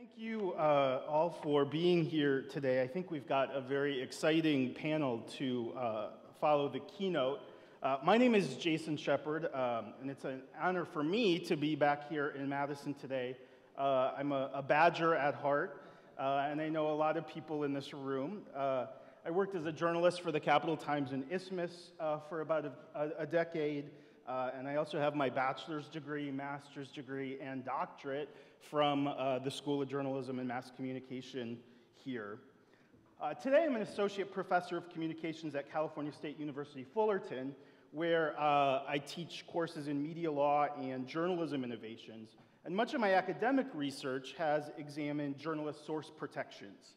Thank you all for being here today. I think we've got a very exciting panel to follow the keynote. My name is Jason Shepard, and it's an honor for me to be back here in Madison today. I'm a badger at heart, and I know a lot of people in this room. I worked as a journalist for the Capital Times and Isthmus for about a decade, and I also have my bachelor's degree, master's degree, and doctorate from the School of Journalism and Mass Communication here. Today I'm an associate professor of communications at California State University Fullerton, where I teach courses in media law and journalism innovations, and much of my academic research has examined journalist source protections.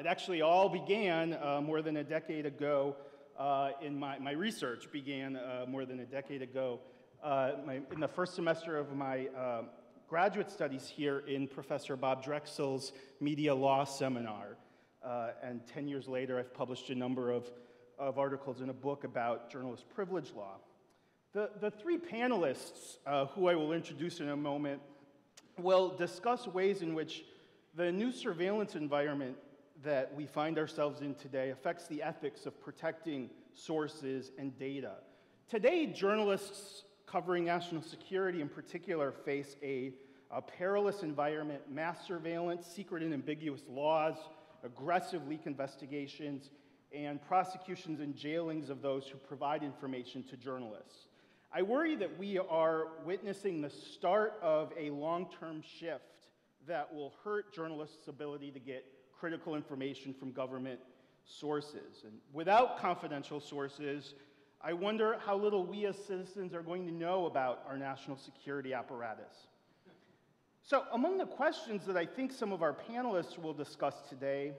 It actually all began more than a decade ago in the first semester of my graduate studies here in Professor Bob Drexel's Media Law Seminar. And 10 years later, I've published a number of articles in a book about journalist privilege law. The three panelists, who I will introduce in a moment, will discuss ways in which the new surveillance environment that we find ourselves in today affects the ethics of protecting sources and data. Today, journalists covering national security in particular face a perilous environment, mass surveillance, secret and ambiguous laws, aggressive leak investigations, and prosecutions and jailings of those who provide information to journalists. I worry that we are witnessing the start of a long-term shift that will hurt journalists' ability to get critical information from government sources. And without confidential sources, I wonder how little we as citizens are going to know about our national security apparatus. So among the questions that I think some of our panelists will discuss today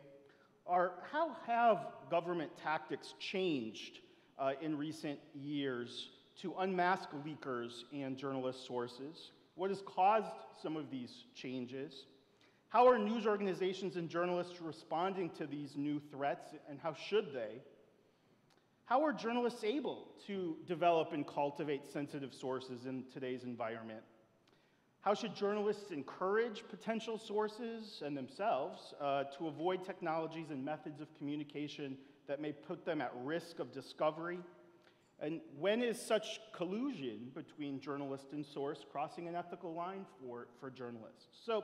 are, how have government tactics changed in recent years to unmask leakers and journalist sources? What has caused some of these changes? How are news organizations and journalists responding to these new threats, and how should they? How are journalists able to develop and cultivate sensitive sources in today's environment? How should journalists encourage potential sources and themselves to avoid technologies and methods of communication that may put them at risk of discovery? And when is such collusion between journalist and source crossing an ethical line for journalists? So,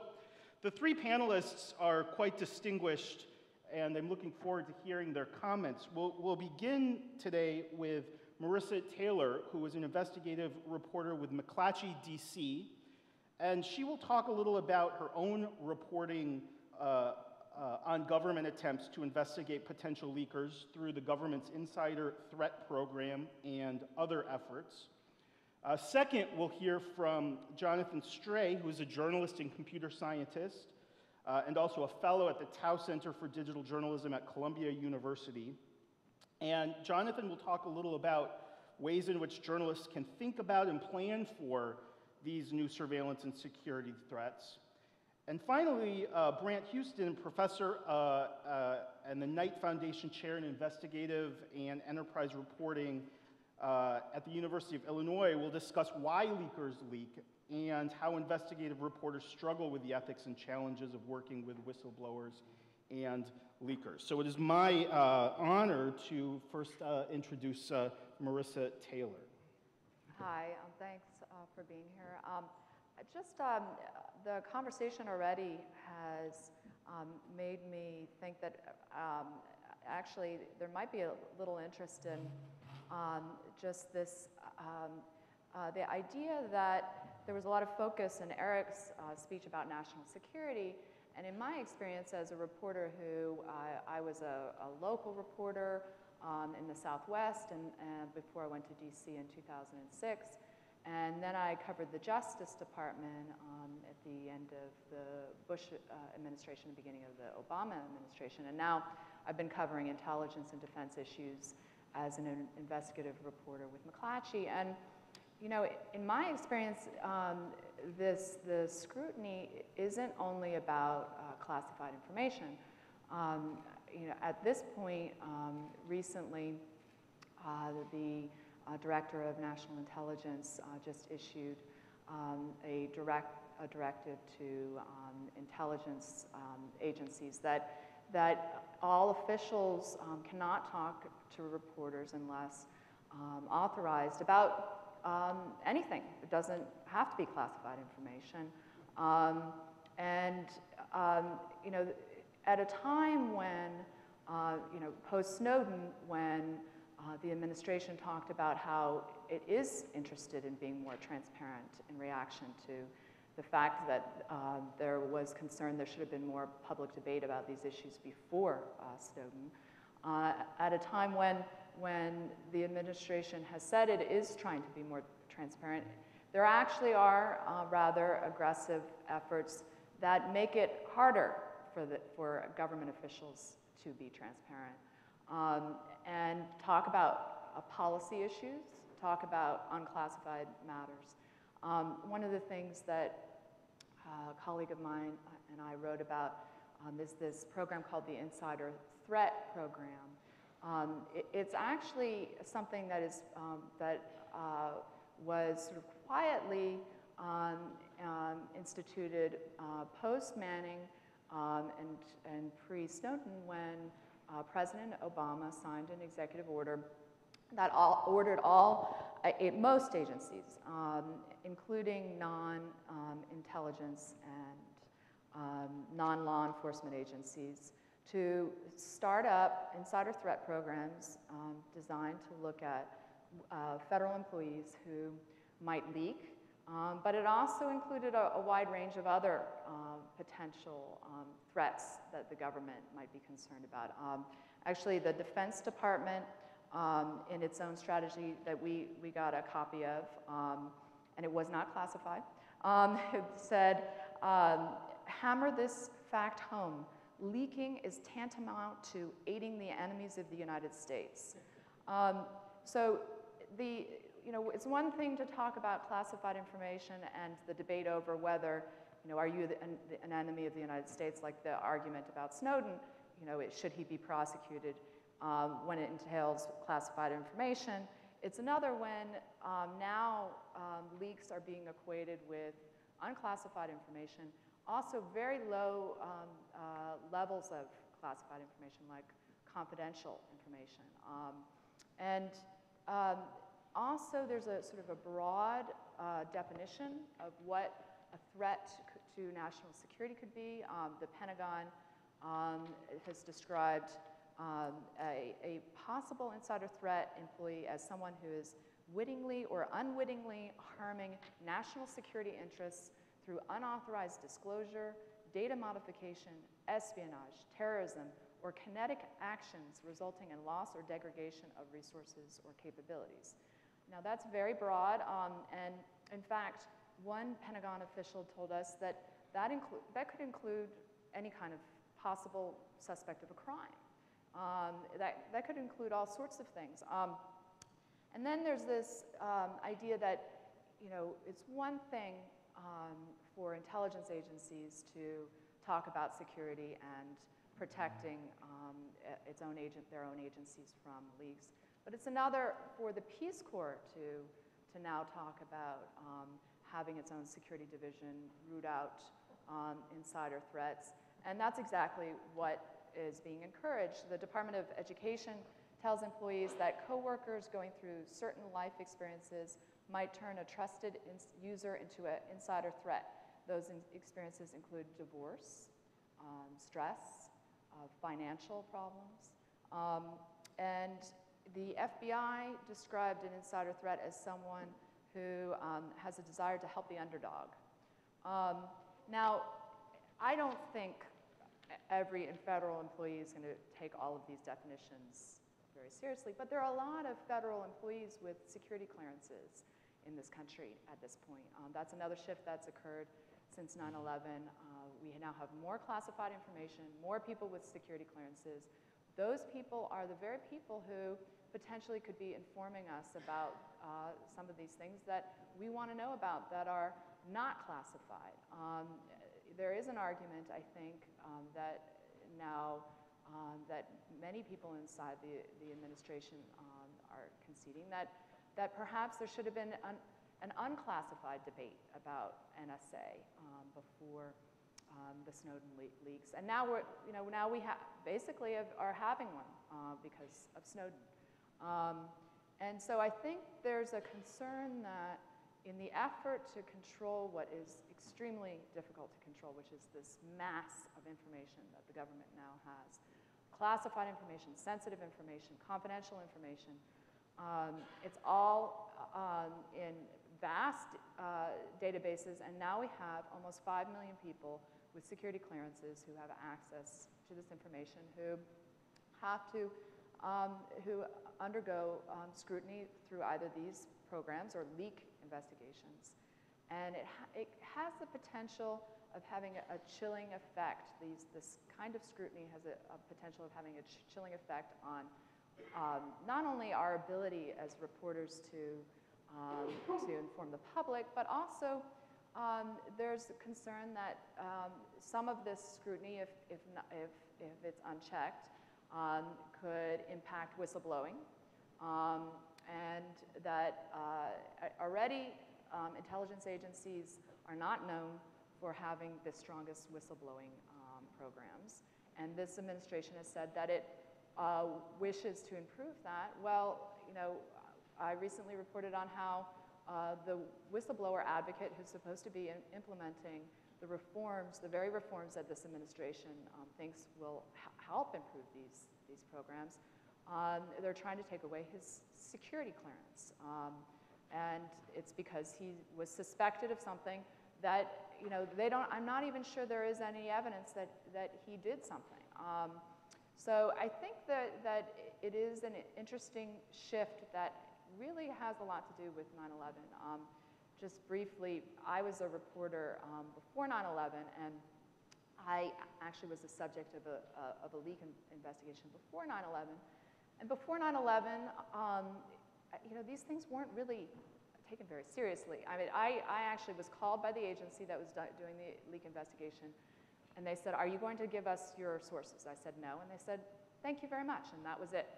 the three panelists are quite distinguished, and I'm looking forward to hearing their comments. We'll begin today with Marisa Taylor, who is an investigative reporter with McClatchy DC, and she will talk a little about her own reporting on government attempts to investigate potential leakers through the government's Insider Threat program and other efforts. Second, we'll hear from Jonathan Stray, who is a journalist and computer scientist, and also a fellow at the Tao Center for Digital Journalism at Columbia University. And Jonathan will talk a little about ways in which journalists can think about and plan for these new surveillance and security threats. And finally, Brant Houston, professor and the Knight Foundation Chair in Investigative and Enterprise Reporting at the University of Illinois, will discuss why leakers leak and how investigative reporters struggle with the ethics and challenges of working with whistleblowers and leakers. So it is my honor to first introduce Marisa Taylor. Hi, thanks for being here. The conversation already has made me think that actually there might be a little interest in just this, the idea that there was a lot of focus in Eric's speech about national security, and in my experience as a reporter who, I was a local reporter in the Southwest, and before I went to DC in 2006, and then I covered the Justice Department at the end of the Bush administration, the beginning of the Obama administration, and now I've been covering intelligence and defense issues as an investigative reporter with McClatchy. And, you know, in my experience, the scrutiny isn't only about classified information. You know, at this point, recently, the Director of National Intelligence just issued a directive to intelligence agencies that all officials cannot talk to reporters unless authorized about anything. It doesn't have to be classified information. You know, at a time when, you know, post-Snowden, when the administration talked about how it is interested in being more transparent in reaction to the fact that there was concern there should have been more public debate about these issues before Snowden, at a time when the administration has said it is trying to be more transparent, there actually are rather aggressive efforts that make it harder for government officials to be transparent and talk about policy issues, talk about unclassified matters. One of the things that a colleague of mine and I wrote about is this program called the Insider Threat program. It's actually something that is was sort of quietly instituted post-Manning and pre-Snowden when President Obama signed an executive order that ordered all, most agencies, including non-intelligence and non-law enforcement agencies, to start up insider threat programs designed to look at federal employees who might leak. But it also included a wide range of other potential threats that the government might be concerned about. Actually, the Defense Department, in its own strategy that we got a copy of, and it was not classified, it said, hammer this fact home. Leaking is tantamount to aiding the enemies of the United States. So the, you know, it's one thing to talk about classified information and the debate over whether, you know, are you an enemy of the United States, like the argument about Snowden, you know, should he be prosecuted when it entails classified information. It's another when now leaks are being equated with unclassified information, also very low levels of classified information, like confidential information. Also, there's a sort of a broad definition of what a threat to national security could be. The Pentagon has described a possible insider threat employee as someone who is wittingly or unwittingly harming national security interests through unauthorized disclosure, data modification, espionage, terrorism, or kinetic actions resulting in loss or degradation of resources or capabilities. Now, that's very broad, and in fact, one Pentagon official told us that that could include any kind of possible suspect of a crime. That could include all sorts of things. And then there's this idea that, you know, it's one thing for intelligence agencies to talk about security and protecting their own agencies from leaks. But it's another for the Peace Corps to now talk about having its own security division root out insider threats. And that's exactly what is being encouraged. The Department of Education tells employees that coworkers going through certain life experiences might turn a trusted user into an insider threat. Those experiences include divorce, stress, financial problems. And the FBI described an insider threat as someone who has a desire to help the underdog. Now, I don't think every federal employee is going to take all of these definitions very seriously, but there are a lot of federal employees with security clearances in this country at this point. That's another shift that's occurred since 9/11. We now have more classified information, more people with security clearances. Those people are the very people who potentially could be informing us about some of these things that we want to know about that are not classified. There is an argument, I think, that now that many people inside the administration are conceding that perhaps there should have been an unclassified debate about NSA before the Snowden leaks. And now we're, you know, now we basically are having one because of Snowden. And so I think there's a concern that in the effort to control what is extremely difficult to control, which is this mass of information that the government now has, classified information, sensitive information, confidential information, it's all in vast databases, and now we have almost 5 million people with security clearances who have access to this information, who have to who undergo scrutiny through either these programs or leak investigations. And it has the potential of having a chilling effect. This kind of scrutiny has a potential of having a chilling effect on not only our ability as reporters to inform the public, but also there's a concern that some of this scrutiny, if it's unchecked, could impact whistleblowing, and that already intelligence agencies are not known for having the strongest whistleblowing programs. And this administration has said that it wishes to improve that. Well, you know, I recently reported on how the whistleblower advocate who's supposed to be implementing the reforms, the very reforms that this administration thinks will help improve these programs, they're trying to take away his security clearance. And it's because he was suspected of something that, you know, they don't, I'm not even sure there is any evidence that he did something. So I think that it is an interesting shift that really has a lot to do with 9/11. Just briefly, I was a reporter before 9/11, and I actually was the subject of a leak investigation before 9/11. And before 9/11, you know, these things weren't really taken very seriously. I mean, I actually was called by the agency that was doing the leak investigation, and they said, "Are you going to give us your sources?" I said, "No," and they said, "Thank you very much," and that was it.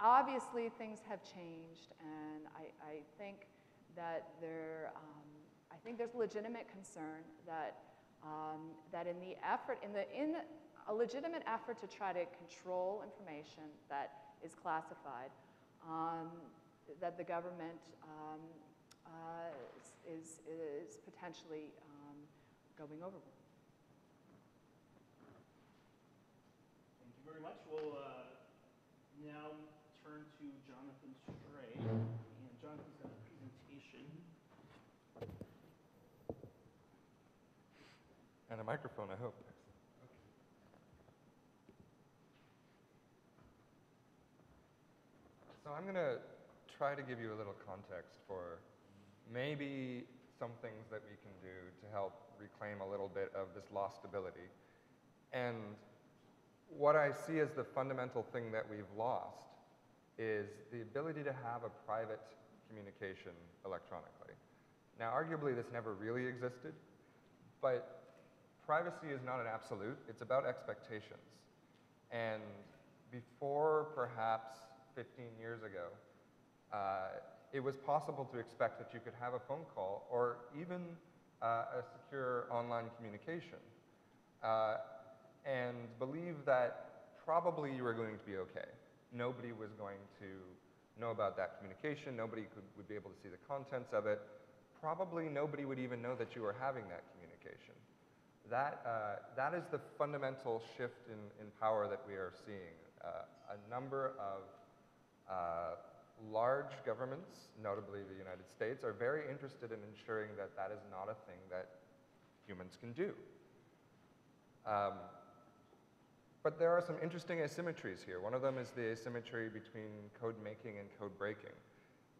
Obviously, things have changed, and I think that there, I think there's legitimate concern that that in the effort, in a legitimate effort to try to control information that is classified, that the government is potentially going overboard. Thank you very much. We'll now turn to Jonathan Stray, and Jonathan's got a presentation. And a microphone, I hope. Okay. So I'm going to try to give you a little context for maybe some things that we can do to help reclaim a little bit of this lost ability. And what I see as the fundamental thing that we've lost is the ability to have a private communication electronically. Now, arguably, this never really existed, but privacy is not an absolute. It's about expectations. And before perhaps 15 years ago, it was possible to expect that you could have a phone call or even a secure online communication and believe that probably you were going to be okay. Nobody was going to know about that communication. Nobody would be able to see the contents of it. Probably nobody would even know that you were having that communication. That is the fundamental shift in power that we are seeing. A number of large governments, notably the United States, are very interested in ensuring that that is not a thing that humans can do. But there are some interesting asymmetries here. One of them is the asymmetry between code making and code breaking.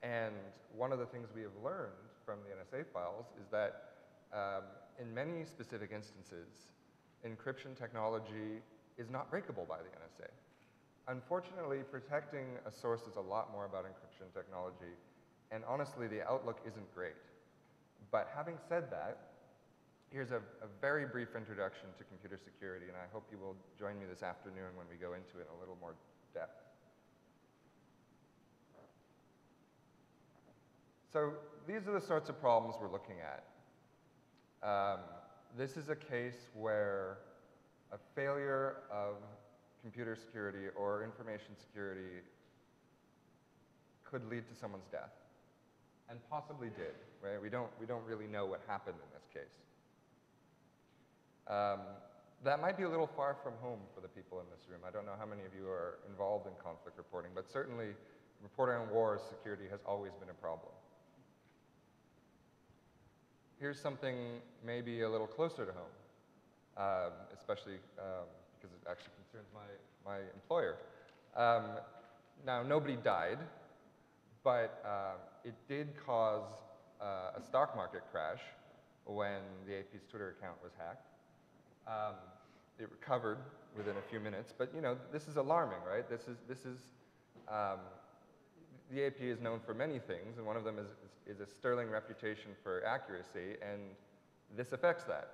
And one of the things we have learned from the NSA files is that in many specific instances, encryption technology is not breakable by the NSA. Unfortunately, protecting a source is a lot more about encryption technology, and honestly, the outlook isn't great. But having said that, here's a very brief introduction to computer security, and I hope you will join me this afternoon when we go into it in a little more depth. So these are the sorts of problems we're looking at. This is a case where a failure of computer security or information security could lead to someone's death, and possibly did. Right? We don't really know what happened in this case. That might be a little far from home for the people in this room. I don't know how many of you are involved in conflict reporting, but certainly reporting on war security has always been a problem. Here's something maybe a little closer to home, especially because it actually concerns my employer. Now, nobody died, but it did cause a stock market crash when the AP's Twitter account was hacked. It recovered within a few minutes, but you know, this is alarming, right? This is the AP is known for many things, and one of them is a sterling reputation for accuracy, and this affects that.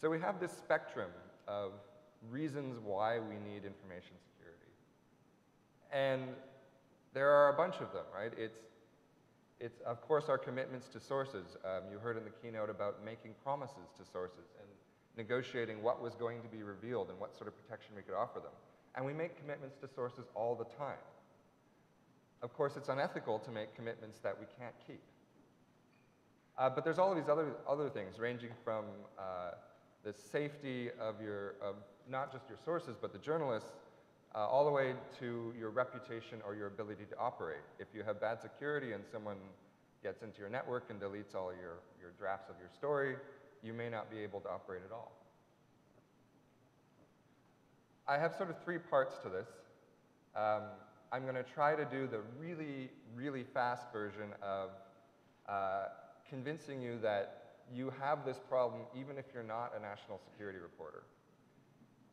So we have this spectrum of reasons why we need information security. And there are a bunch of them, right? It's of course, our commitments to sources. You heard in the keynote about making promises to sources and negotiating what was going to be revealed and what sort of protection we could offer them. And we make commitments to sources all the time. Of course, it's unethical to make commitments that we can't keep. But there's all of these other things, ranging from the safety of not just your sources, but the journalists, all the way to your reputation or your ability to operate. If you have bad security and someone gets into your network and deletes all your drafts of your story, you may not be able to operate at all. I have sort of three parts to this. I'm going to try to do the really, really fast version of convincing you that you have this problem even if you're not a national security reporter.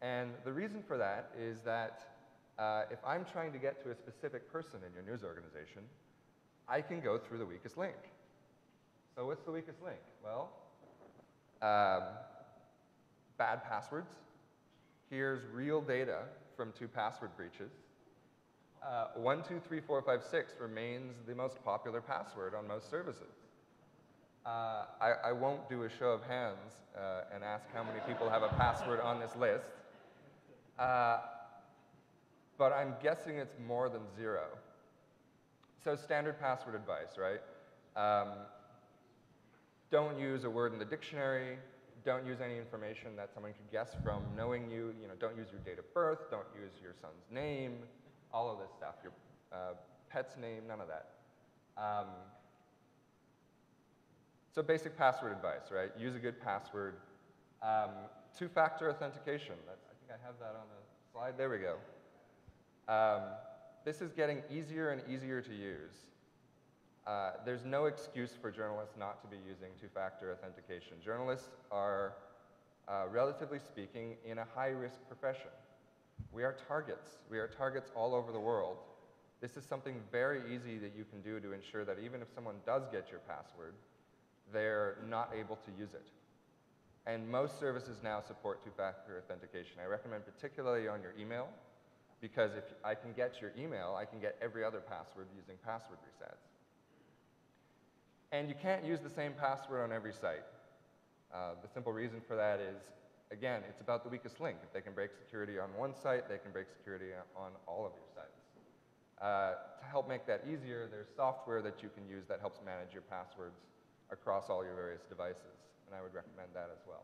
And the reason for that is that if I'm trying to get to a specific person in your news organization, I can go through the weakest link. So what's the weakest link? Well, bad passwords. Here's real data from 2 password breaches. 123456 remains the most popular password on most services. I won't do a show of hands and ask how many people have a password on this list, but I'm guessing it's more than 0. So standard password advice, right? Don't use a word in the dictionary. Don't use any information that someone could guess from knowing you. You know, don't use your date of birth. Don't use your son's name. All of this stuff. Your pet's name. None of that. So basic password advice, right? Use a good password. Two-factor authentication. I think I have that on the slide. There we go. This is getting easier and easier to use. There's no excuse for journalists not to be using two-factor authentication. Journalists are, relatively speaking, in a high-risk profession. We are targets. We are targets all over the world. This is something very easy that you can do to ensure that even if someone does get your password, they're not able to use it. And most services now support two-factor authentication. I recommend particularly on your email, because if I can get your email, I can get every other password using password resets. And you can't use the same password on every site. The simple reason for that is, again, it's about the weakest link. If they can break security on one site, they can break security on all of your sites. To help make that easier, there's software that you can use that helps manage your passwords across all your various devices, and I would recommend that as well.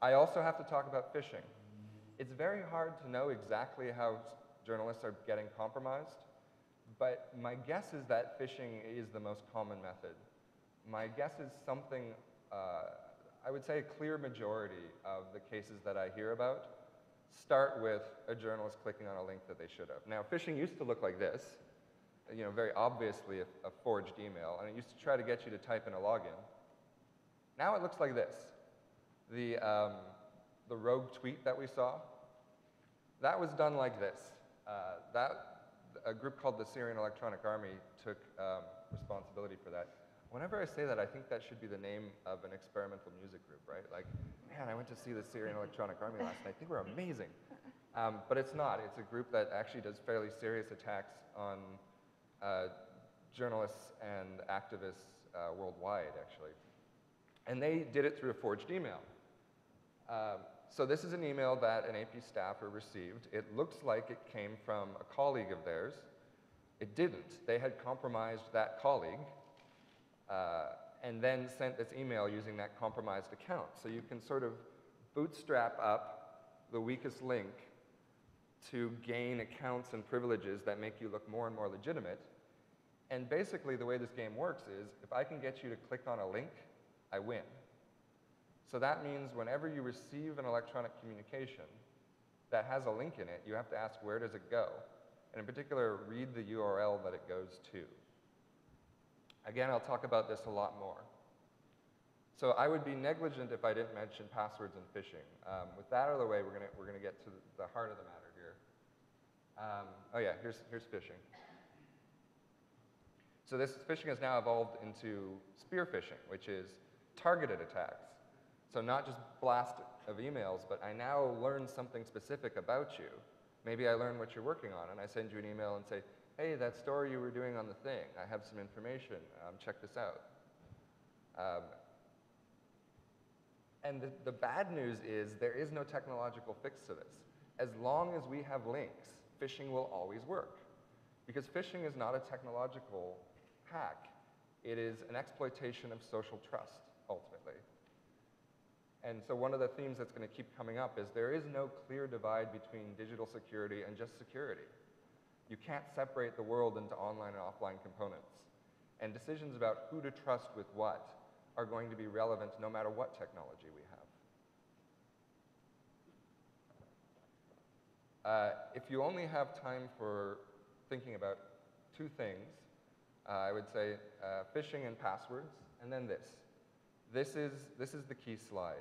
I also have to talk about phishing. It's very hard to know exactly how journalists are getting compromised, but my guess is that phishing is the most common method. My guess is something, I would say a clear majority of the cases that I hear about start with a journalist clicking on a link that they should have. Now, phishing used to look like this. You know, very obviously a forged email, and it used to try to get you to type in a login. Now it looks like this. The rogue tweet that we saw, that was done like this. A group called the Syrian Electronic Army took responsibility for that. Whenever I say that, I think that should be the name of an experimental music group, right? Like, man, I went to see the Syrian Electronic Army last night. They were amazing. But it's not. It's a group that actually does fairly serious attacks on journalists and activists worldwide, actually. And they did it through a forged email. So this is an email that an AP staffer received. It looks like it came from a colleague of theirs. It didn't. They had compromised that colleague and then sent this email using that compromised account. So you can sort of bootstrap up the weakest link to gain accounts and privileges that make you look more and more legitimate. And basically the way this game works is if I can get you to click on a link, I win. So that means whenever you receive an electronic communication that has a link in it, you have to ask where does it go? And in particular, read the URL that it goes to. Again, I'll talk about this a lot more. So I would be negligent if I didn't mention passwords and phishing. With that out of the way, we're gonna get to the heart of the matter here. Oh yeah, here's phishing. So this phishing has now evolved into spear phishing, which is targeted attacks. So not just blast of emails, but I now learn something specific about you. Maybe I learn what you're working on, and I send you an email and say, hey, that story you were doing on the thing, I have some information, check this out. And the bad news is there is no technological fix to this. As long as we have links, phishing will always work. Because phishing is not a technological hack. It is an exploitation of social trust, ultimately. And so one of the themes that's going to keep coming up is there is no clear divide between digital security and just security. You can't separate the world into online and offline components. And decisions about who to trust with what are going to be relevant no matter what technology we have. If you only have time for thinking about two things, I would say phishing and passwords, and then this. This is the key slide.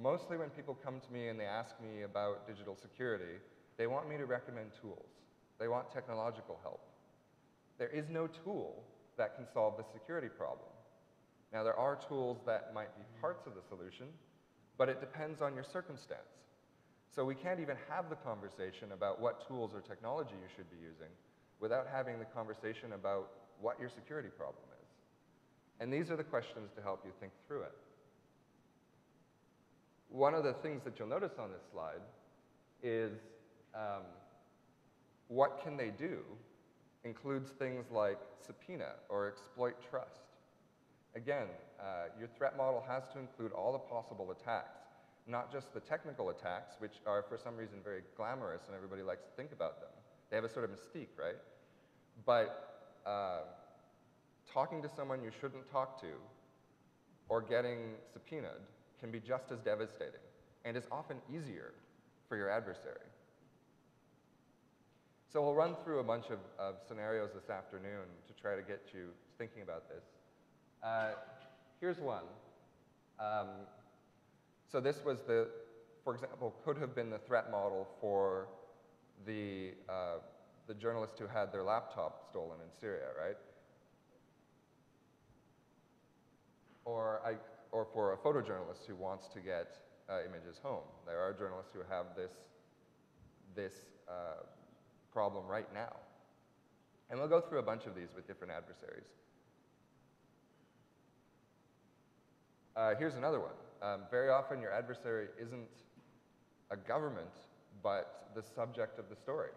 Mostly when people come to me and they ask me about digital security, they want me to recommend tools. They want technological help. There is no tool that can solve the security problem. Now there are tools that might be parts of the solution, but it depends on your circumstance. So we can't even have the conversation about what tools or technology you should be using without having the conversation about what your security problem is. And these are the questions to help you think through it. One of the things that you'll notice on this slide is what can they do includes things like subpoena or exploit trust. Again, your threat model has to include all the possible attacks, not just the technical attacks, which are for some reason very glamorous and everybody likes to think about them. They have a sort of mystique, right? But talking to someone you shouldn't talk to or getting subpoenaed can be just as devastating and is often easier for your adversary. So we'll run through a bunch of scenarios this afternoon to try to get you thinking about this. Here's one. So this was the, for example, could have been the threat model for the journalist who had their laptop stolen in Syria, right? Or for a photojournalist who wants to get images home. There are journalists who have this problem right now. And we'll go through a bunch of these with different adversaries. Here's another one. Very often your adversary isn't a government, but the subject of the story.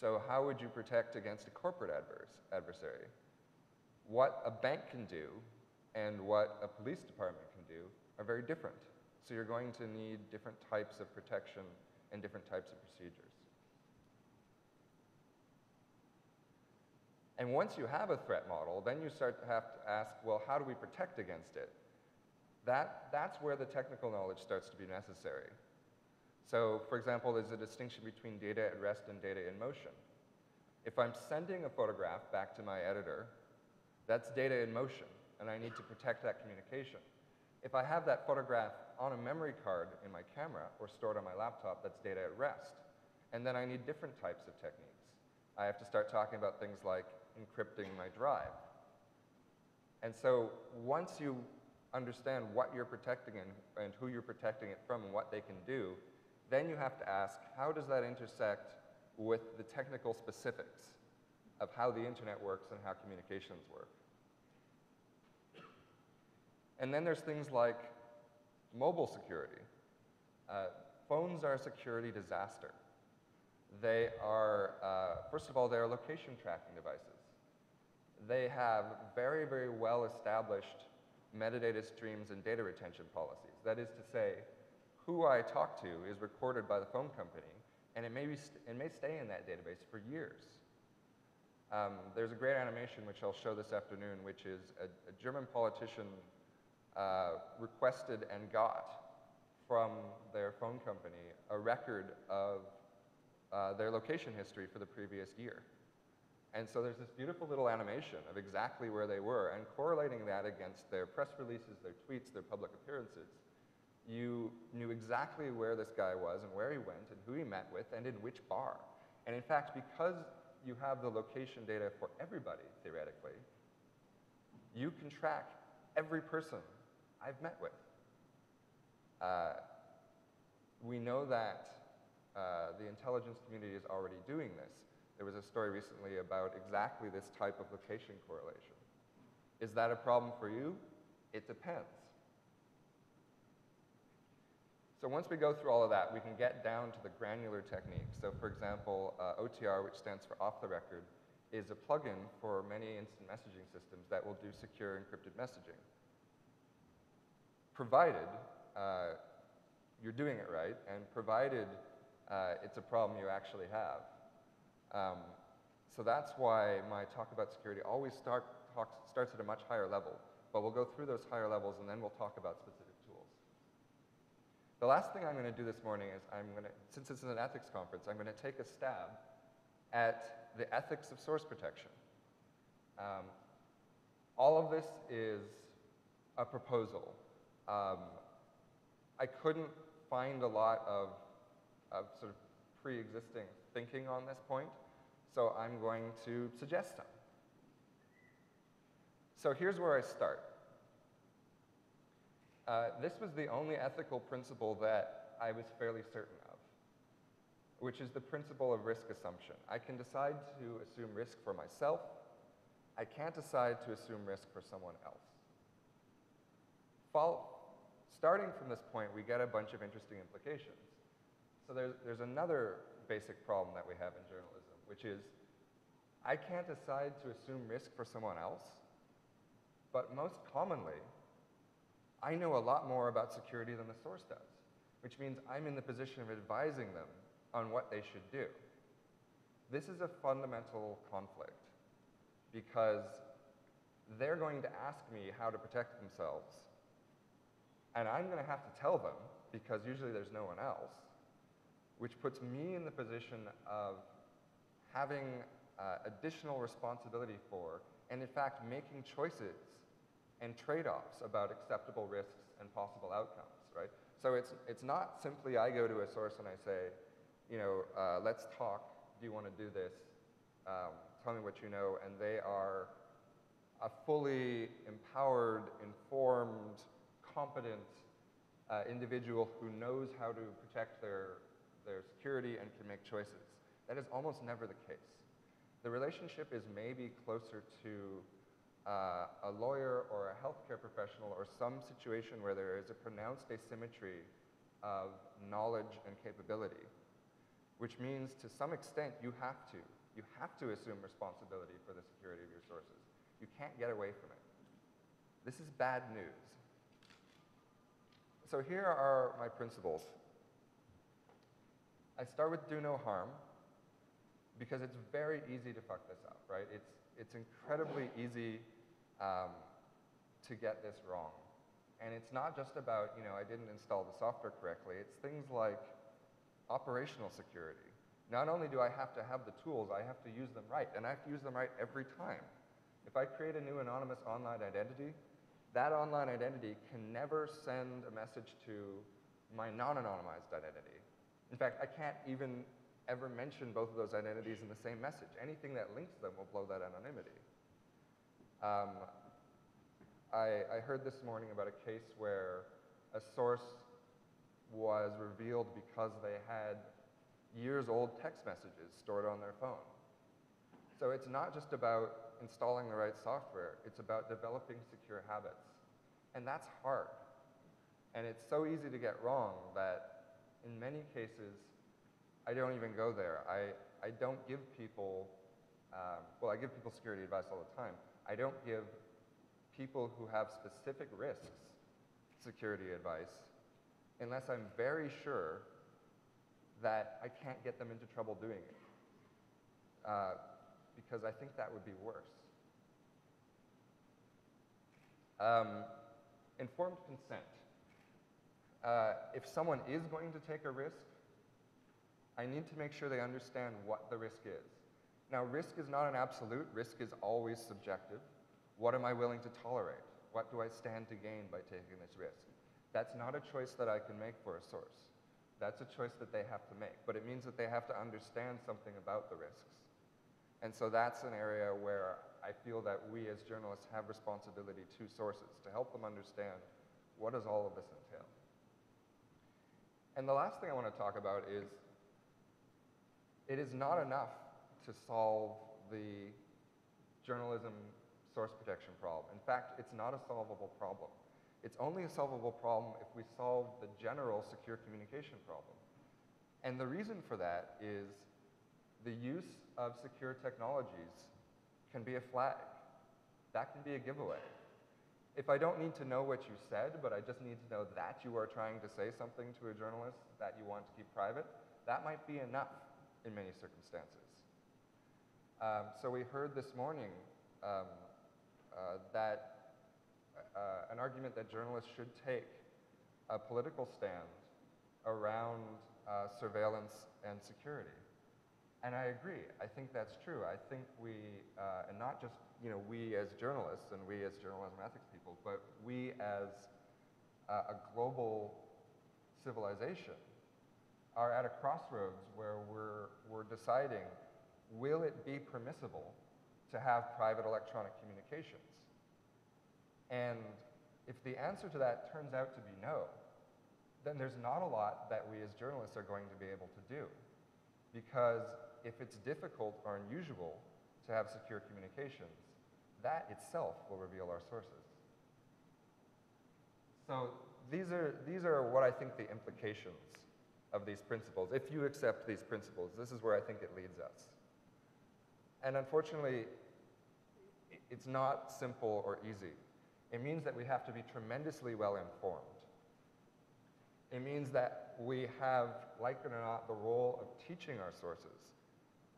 So how would you protect against a corporate adversary? What a bank can do and what a police department can do are very different. So you're going to need different types of protection and different types of procedures. And once you have a threat model, then you start to have to ask, well, how do we protect against it? That's where the technical knowledge starts to be necessary. So, for example, there's a distinction between data at rest and data in motion. If I'm sending a photograph back to my editor, that's data in motion, and I need to protect that communication. If I have that photograph on a memory card in my camera or stored on my laptop, that's data at rest. And then I need different types of techniques. I have to start talking about things like encrypting my drive. And so once you understand what you're protecting and who you're protecting it from and what they can do, then you have to ask, how does that intersect with the technical specifics of how the internet works and how communications work. And then there's things like mobile security. Phones are a security disaster. They are, first of all, they are location tracking devices. They have very, very well established metadata streams and data retention policies. That is to say, who I talk to is recorded by the phone company, and it may stay in that database for years. There's a great animation which I'll show this afternoon, which is a German politician requested and got from their phone company a record of their location history for the previous year. And so there's this beautiful little animation of exactly where they were, and correlating that against their press releases, their tweets, their public appearances, you knew exactly where this guy was and where he went and who he met with and in which bar. And in fact, because you have the location data for everybody, theoretically, you can track every person I've met with. We know that the intelligence community is already doing this. There was a story recently about exactly this type of location correlation. Is that a problem for you? It depends. So once we go through all of that, we can get down to the granular techniques. So for example, OTR, which stands for off the record, is a plugin for many instant messaging systems that will do secure encrypted messaging. Provided you're doing it right, and provided it's a problem you actually have. So that's why my talk about security always starts at a much higher level, but we'll go through those higher levels and then we'll talk about specific tools. The last thing I'm going to do this morning is since this is an ethics conference, I'm going to take a stab at the ethics of source protection. All of this is a proposal. I couldn't find a lot of sort of pre-existing thinking on this point, so I'm going to suggest some. So here's where I start. This was the only ethical principle that I was fairly certain of, which is the principle of risk assumption. I can decide to assume risk for myself. I can't decide to assume risk for someone else. Starting from this point, we get a bunch of interesting implications. So there's another basic problem that we have in journalism, which is I can't decide to assume risk for someone else, but most commonly, I know a lot more about security than the source does, which means I'm in the position of advising them on what they should do. This is a fundamental conflict because they're going to ask me how to protect themselves, and I'm going to have to tell them because usually there's no one else, which puts me in the position of having additional responsibility for, and in fact making choices and trade-offs about acceptable risks and possible outcomes, right? So it's not simply I go to a source and I say, you know, let's talk, do you want to do this, tell me what you know, and they are a fully empowered, informed, competent individual who knows how to protect their security and can make choices. That is almost never the case. The relationship is maybe closer to a lawyer or a healthcare professional or some situation where there is a pronounced asymmetry of knowledge and capability, which means to some extent you have to assume responsibility for the security of your sources. You can't get away from it. This is bad news. So here are my principles. I start with do no harm because it's very easy to fuck this up, right? It's incredibly easy to get this wrong. And it's not just about, you know, I didn't install the software correctly. It's things like operational security. Not only do I have to have the tools, I have to use them right, and I have to use them right every time. If I create a new anonymous online identity, that online identity can never send a message to my non-anonymized identity. In fact, I can't even ever mention both of those identities in the same message. Anything that links them will blow that anonymity. I heard this morning about a case where a source was revealed because they had years-old text messages stored on their phone. So it's not just about installing the right software, it's about developing secure habits. And that's hard. And it's so easy to get wrong that in many cases, I don't even go there. I don't give people, well, I give people security advice all the time. I don't give people who have specific risks security advice unless I'm very sure that I can't get them into trouble doing it. Because I think that would be worse. Informed consent. If someone is going to take a risk, I need to make sure they understand what the risk is. Now, risk is not an absolute. Risk is always subjective. What am I willing to tolerate? What do I stand to gain by taking this risk? That's not a choice that I can make for a source. That's a choice that they have to make, but it means that they have to understand something about the risks. And so that's an area where I feel that we as journalists have responsibility to sources to help them understand what does all of this entail. And the last thing I want to talk about is it is not enough to solve the journalism source protection problem. In fact, it's not a solvable problem. It's only a solvable problem if we solve the general secure communication problem. And the reason for that is the use of secure technologies can be a flag. That can be a giveaway. If I don't need to know what you said, but I just need to know that you are trying to say something to a journalist that you want to keep private, that might be enough in many circumstances. So we heard this morning that an argument that journalists should take a political stand around surveillance and security. And I agree. I think that's true. I think we, and not just we as journalists and we as journalism ethics people, but we as a global civilization are at a crossroads where we're deciding, will it be permissible to have private electronic communications? And if the answer to that turns out to be no, then there's not a lot that we as journalists are going to be able to do. Because if it's difficult or unusual to have secure communications, that itself will reveal our sources. So these are what I think the implications of these principles. If you accept these principles, this is where I think it leads us. And unfortunately, it's not simple or easy. It means that we have to be tremendously well informed. It means that we have, like it or not, the role of teaching our sources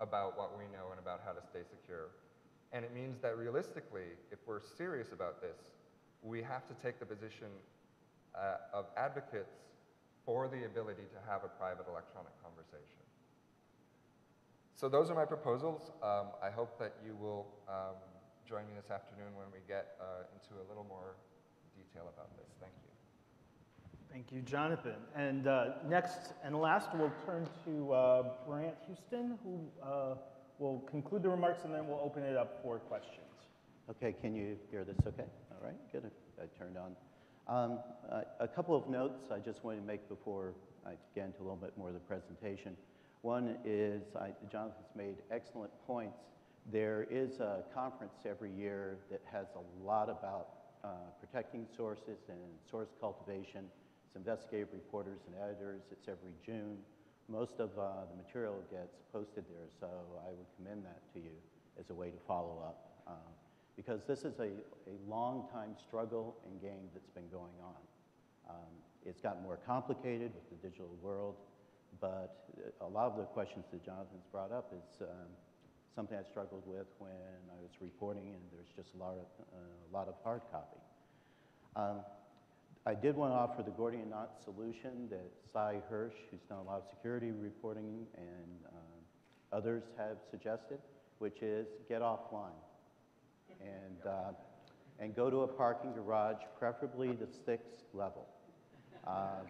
about what we know and about how to stay secure. And it means that realistically, if we're serious about this, we have to take the position of advocates for the ability to have a private electronic conversation. So those are my proposals. I hope that you will join me this afternoon when we get into a little more detail about this. Thank you. Thank you, Jonathan. And next and last, we'll turn to Brant Houston, who will conclude the remarks, and then we'll open it up for questions. Okay, can you hear this okay? All right, good, I turned on. A couple of notes I just wanted to make before I get into a little bit more of the presentation. One is, Jonathan's made excellent points. There is a conference every year that has a lot about protecting sources and source cultivation. Investigative reporters and editors. It's every June. Most of the material gets posted there, so I would commend that to you as a way to follow up, because this is a long time struggle and game that's been going on. It's gotten more complicated with the digital world, but a lot of the questions that Jonathan's brought up is something I struggled with when I was reporting, and there's just a lot of hard copy. I did want to offer the Gordian knot solution that Seymour Hersh, who's done a lot of security reporting, and others have suggested, which is get offline and go to a parking garage, preferably the 6th level,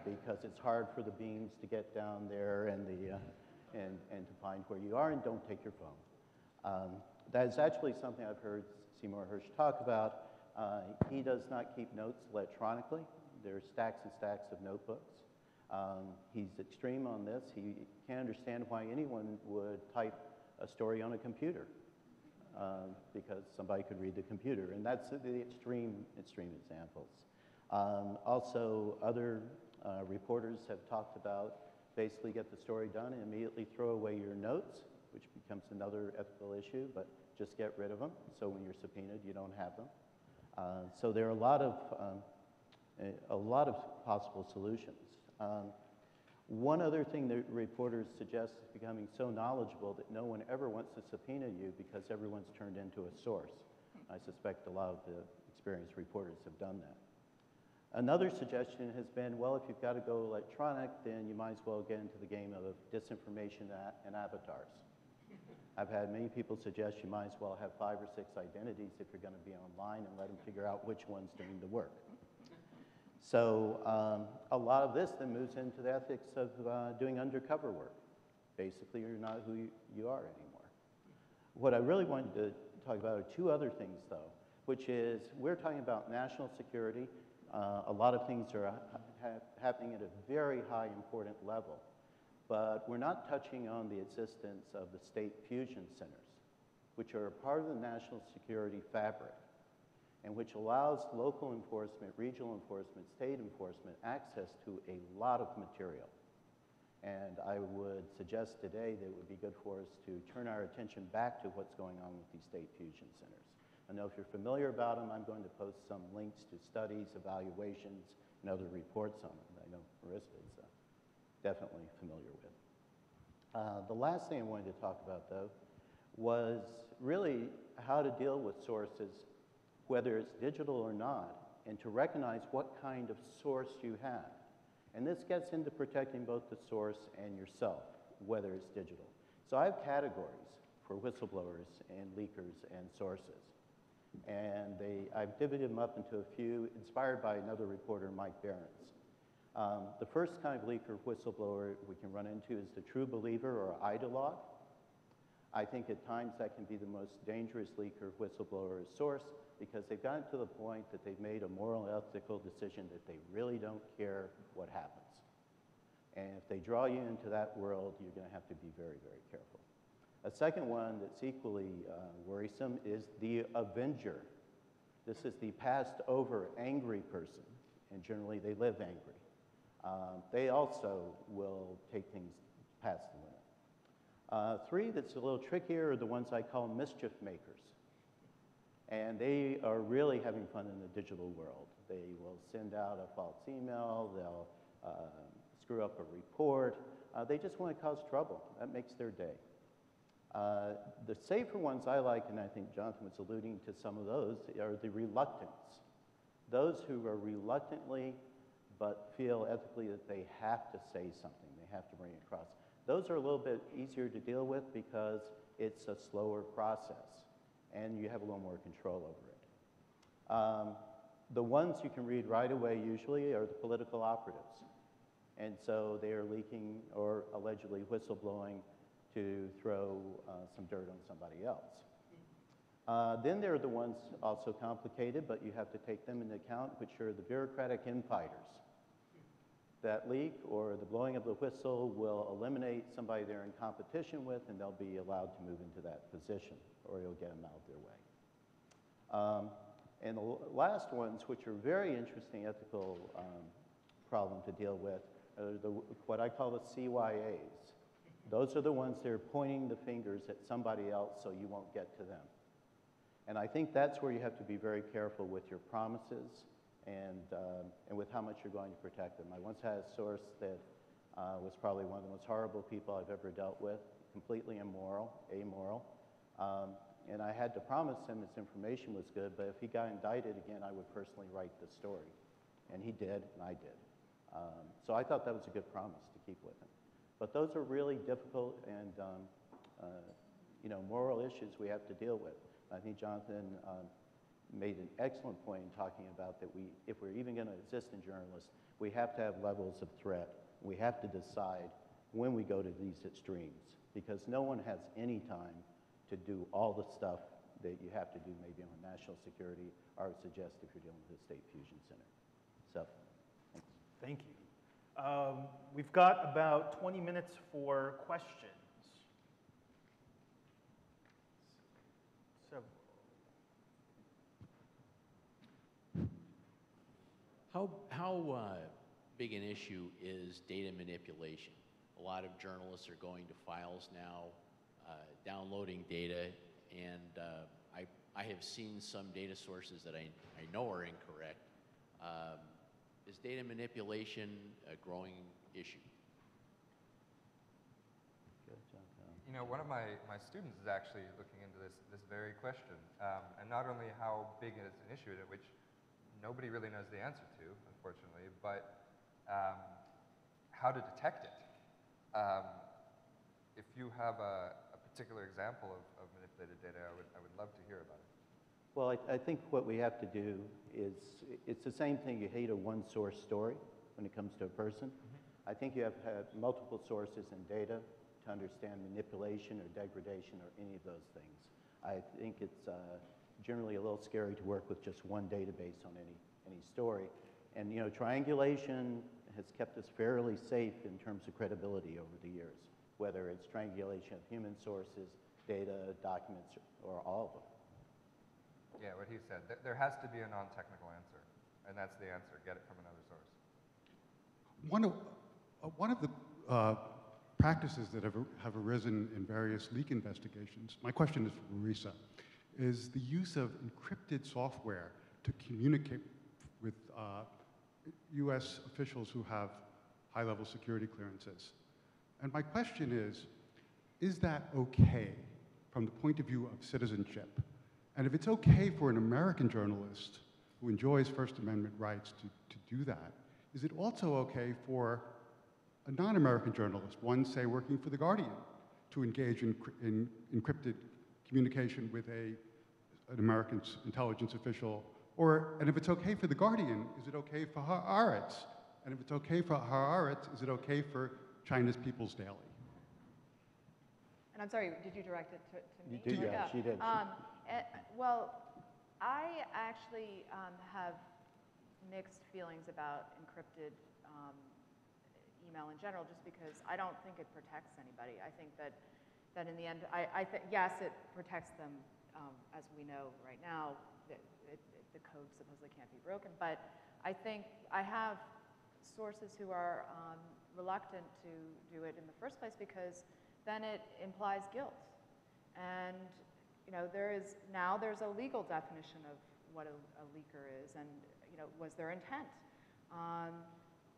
because it's hard for the beams to get down there and the and to find where you are, and don't take your phone. That is actually something I've heard Seymour Hersh talk about. He does not keep notes electronically. There are stacks and stacks of notebooks. He's extreme on this. He can't understand why anyone would type a story on a computer. because somebody could read the computer. And that's the extreme examples. Also, other reporters have talked about basically get the story done and immediately throw away your notes, which becomes another ethical issue, but just get rid of them. So when you're subpoenaed, you don't have them. So there are a lot of possible solutions. One other thing that reporters suggest is becoming so knowledgeable that no one ever wants to subpoena you because everyone's turned into a source. I suspect a lot of the experienced reporters have done that. Another suggestion has been, well, if you've got to go electronic, then you might as well get into the game of disinformation and avatars. I've had many people suggest you might as well have 5 or 6 identities if you're going to be online and let them figure out which one's doing the work. So a lot of this then moves into the ethics of doing undercover work. Basically, you're not who you are anymore. What I really wanted to talk about are 2 other things, though, which is we're talking about national security. A lot of things are happening at a very high important level, but we're not touching on the existence of the state fusion centers, which are a part of the national security fabric, and which allows local enforcement, regional enforcement, state enforcement access to a lot of material. And I would suggest today that it would be good for us to turn our attention back to what's going on with these state fusion centers. I know if you're familiar about them, I'm going to post some links to studies, evaluations, and other reports on them. I know Marisa is definitely familiar with. The last thing I wanted to talk about, though, was really how to deal with sources, whether it's digital or not, and to recognize what kind of source you have. And this gets into protecting both the source and yourself, whether it's digital. So I have categories for whistleblowers and leakers and sources. And I've divided them up into a few, inspired by another reporter, Mike Behrens. The first kind of leaker whistleblower we can run into is the true believer or ideologue. I think at times that can be the most dangerous leaker whistleblower source because they've gotten to the point that they've made a moral and ethical decision that they really don't care what happens. And if they draw you into that world, you're going to have to be very, very careful. A second one that's equally worrisome is the avenger. This is the passed over angry person, and generally they live angry. They also will take things past the limit. 3 that's a little trickier are the ones I call mischief makers. And they are really having fun in the digital world. They will send out a false email, they'll screw up a report. They just want to cause trouble. That makes their day. The safer ones I like, and I think Jonathan was alluding to some of those, are the reluctants. Those who are reluctantly but feel ethically that they have to say something, they have to bring it across. Those are a little bit easier to deal with because it's a slower process and you have a little more control over it. The ones you can read right away usually are the political operatives. And so they are leaking or allegedly whistleblowing to throw some dirt on somebody else. Then there are the ones also complicated, but you have to take them into account, which are the bureaucratic infighters. That leak or the blowing of the whistle will eliminate somebody they're in competition with, and they'll be allowed to move into that position, or you'll get them out of their way. And the last ones, which are very interesting ethical problem to deal with, are what I call the CYAs. Those are the ones that are pointing the fingers at somebody else so you won't get to them. And I think that's where you have to be very careful with your promises and with how much you're going to protect them. I once had a source that was probably one of the most horrible people I've ever dealt with, completely amoral. And I had to promise him his information was good, but if he got indicted again, I would personally write the story. And he did, and I did. So I thought that was a good promise to keep with him. But those are really difficult and moral issues we have to deal with. I think Jonathan made an excellent point in talking about that if we're even going to exist in journalists, we have to have levels of threat. We have to decide when we go to these extremes because no one has any time to do all the stuff that you have to do maybe on national security or I would suggest if you're dealing with a state fusion center. So, thanks. Thank you. We've got about 20 minutes for questions. How big an issue is data manipulation? A lot of journalists are going to files now, downloading data, and I have seen some data sources that I know are incorrect. Is data manipulation a growing issue? You know, one of my students is actually looking into this very question, and not only how big it is an issue, which nobody really knows the answer to, unfortunately, but how to detect it. If you have a particular example of manipulated data, I would love to hear about it. Well, I think what we have to do is, it's the same thing you hate a one-source story when it comes to a person. Mm-hmm. I think you have had multiple sources and data to understand manipulation or degradation or any of those things. I think it's generally a little scary to work with just one database on any story. And you know, triangulation has kept us fairly safe in terms of credibility over the years, whether it's triangulation of human sources, data, documents, or all of them. Yeah, what he said. There has to be a non-technical answer, and that's the answer. Get it from another source. One of the practices that have arisen in various leak investigations, my question is for Marisa, is the use of encrypted software to communicate with U.S. officials who have high-level security clearances. And my question is that okay from the point of view of citizenship? And if it's okay for an American journalist who enjoys First Amendment rights to do that, is it also okay for a non-American journalist, one, say, working for The Guardian, to engage in encrypted communication with an American intelligence official? And if it's okay for The Guardian, is it okay for Haaretz? And if it's okay for Haaretz, is it okay for China's People's Daily? And I'm sorry, did you direct it to me? You did, yeah, she did. Well, I actually have mixed feelings about encrypted email in general, just because I don't think it protects anybody. I think that in the end, yes, it protects them, as we know right now, that the code supposedly can't be broken. But I think I have sources who are reluctant to do it in the first place, because then it implies guilt. And you know, there's a legal definition of what a leaker is, and you know, was their intent.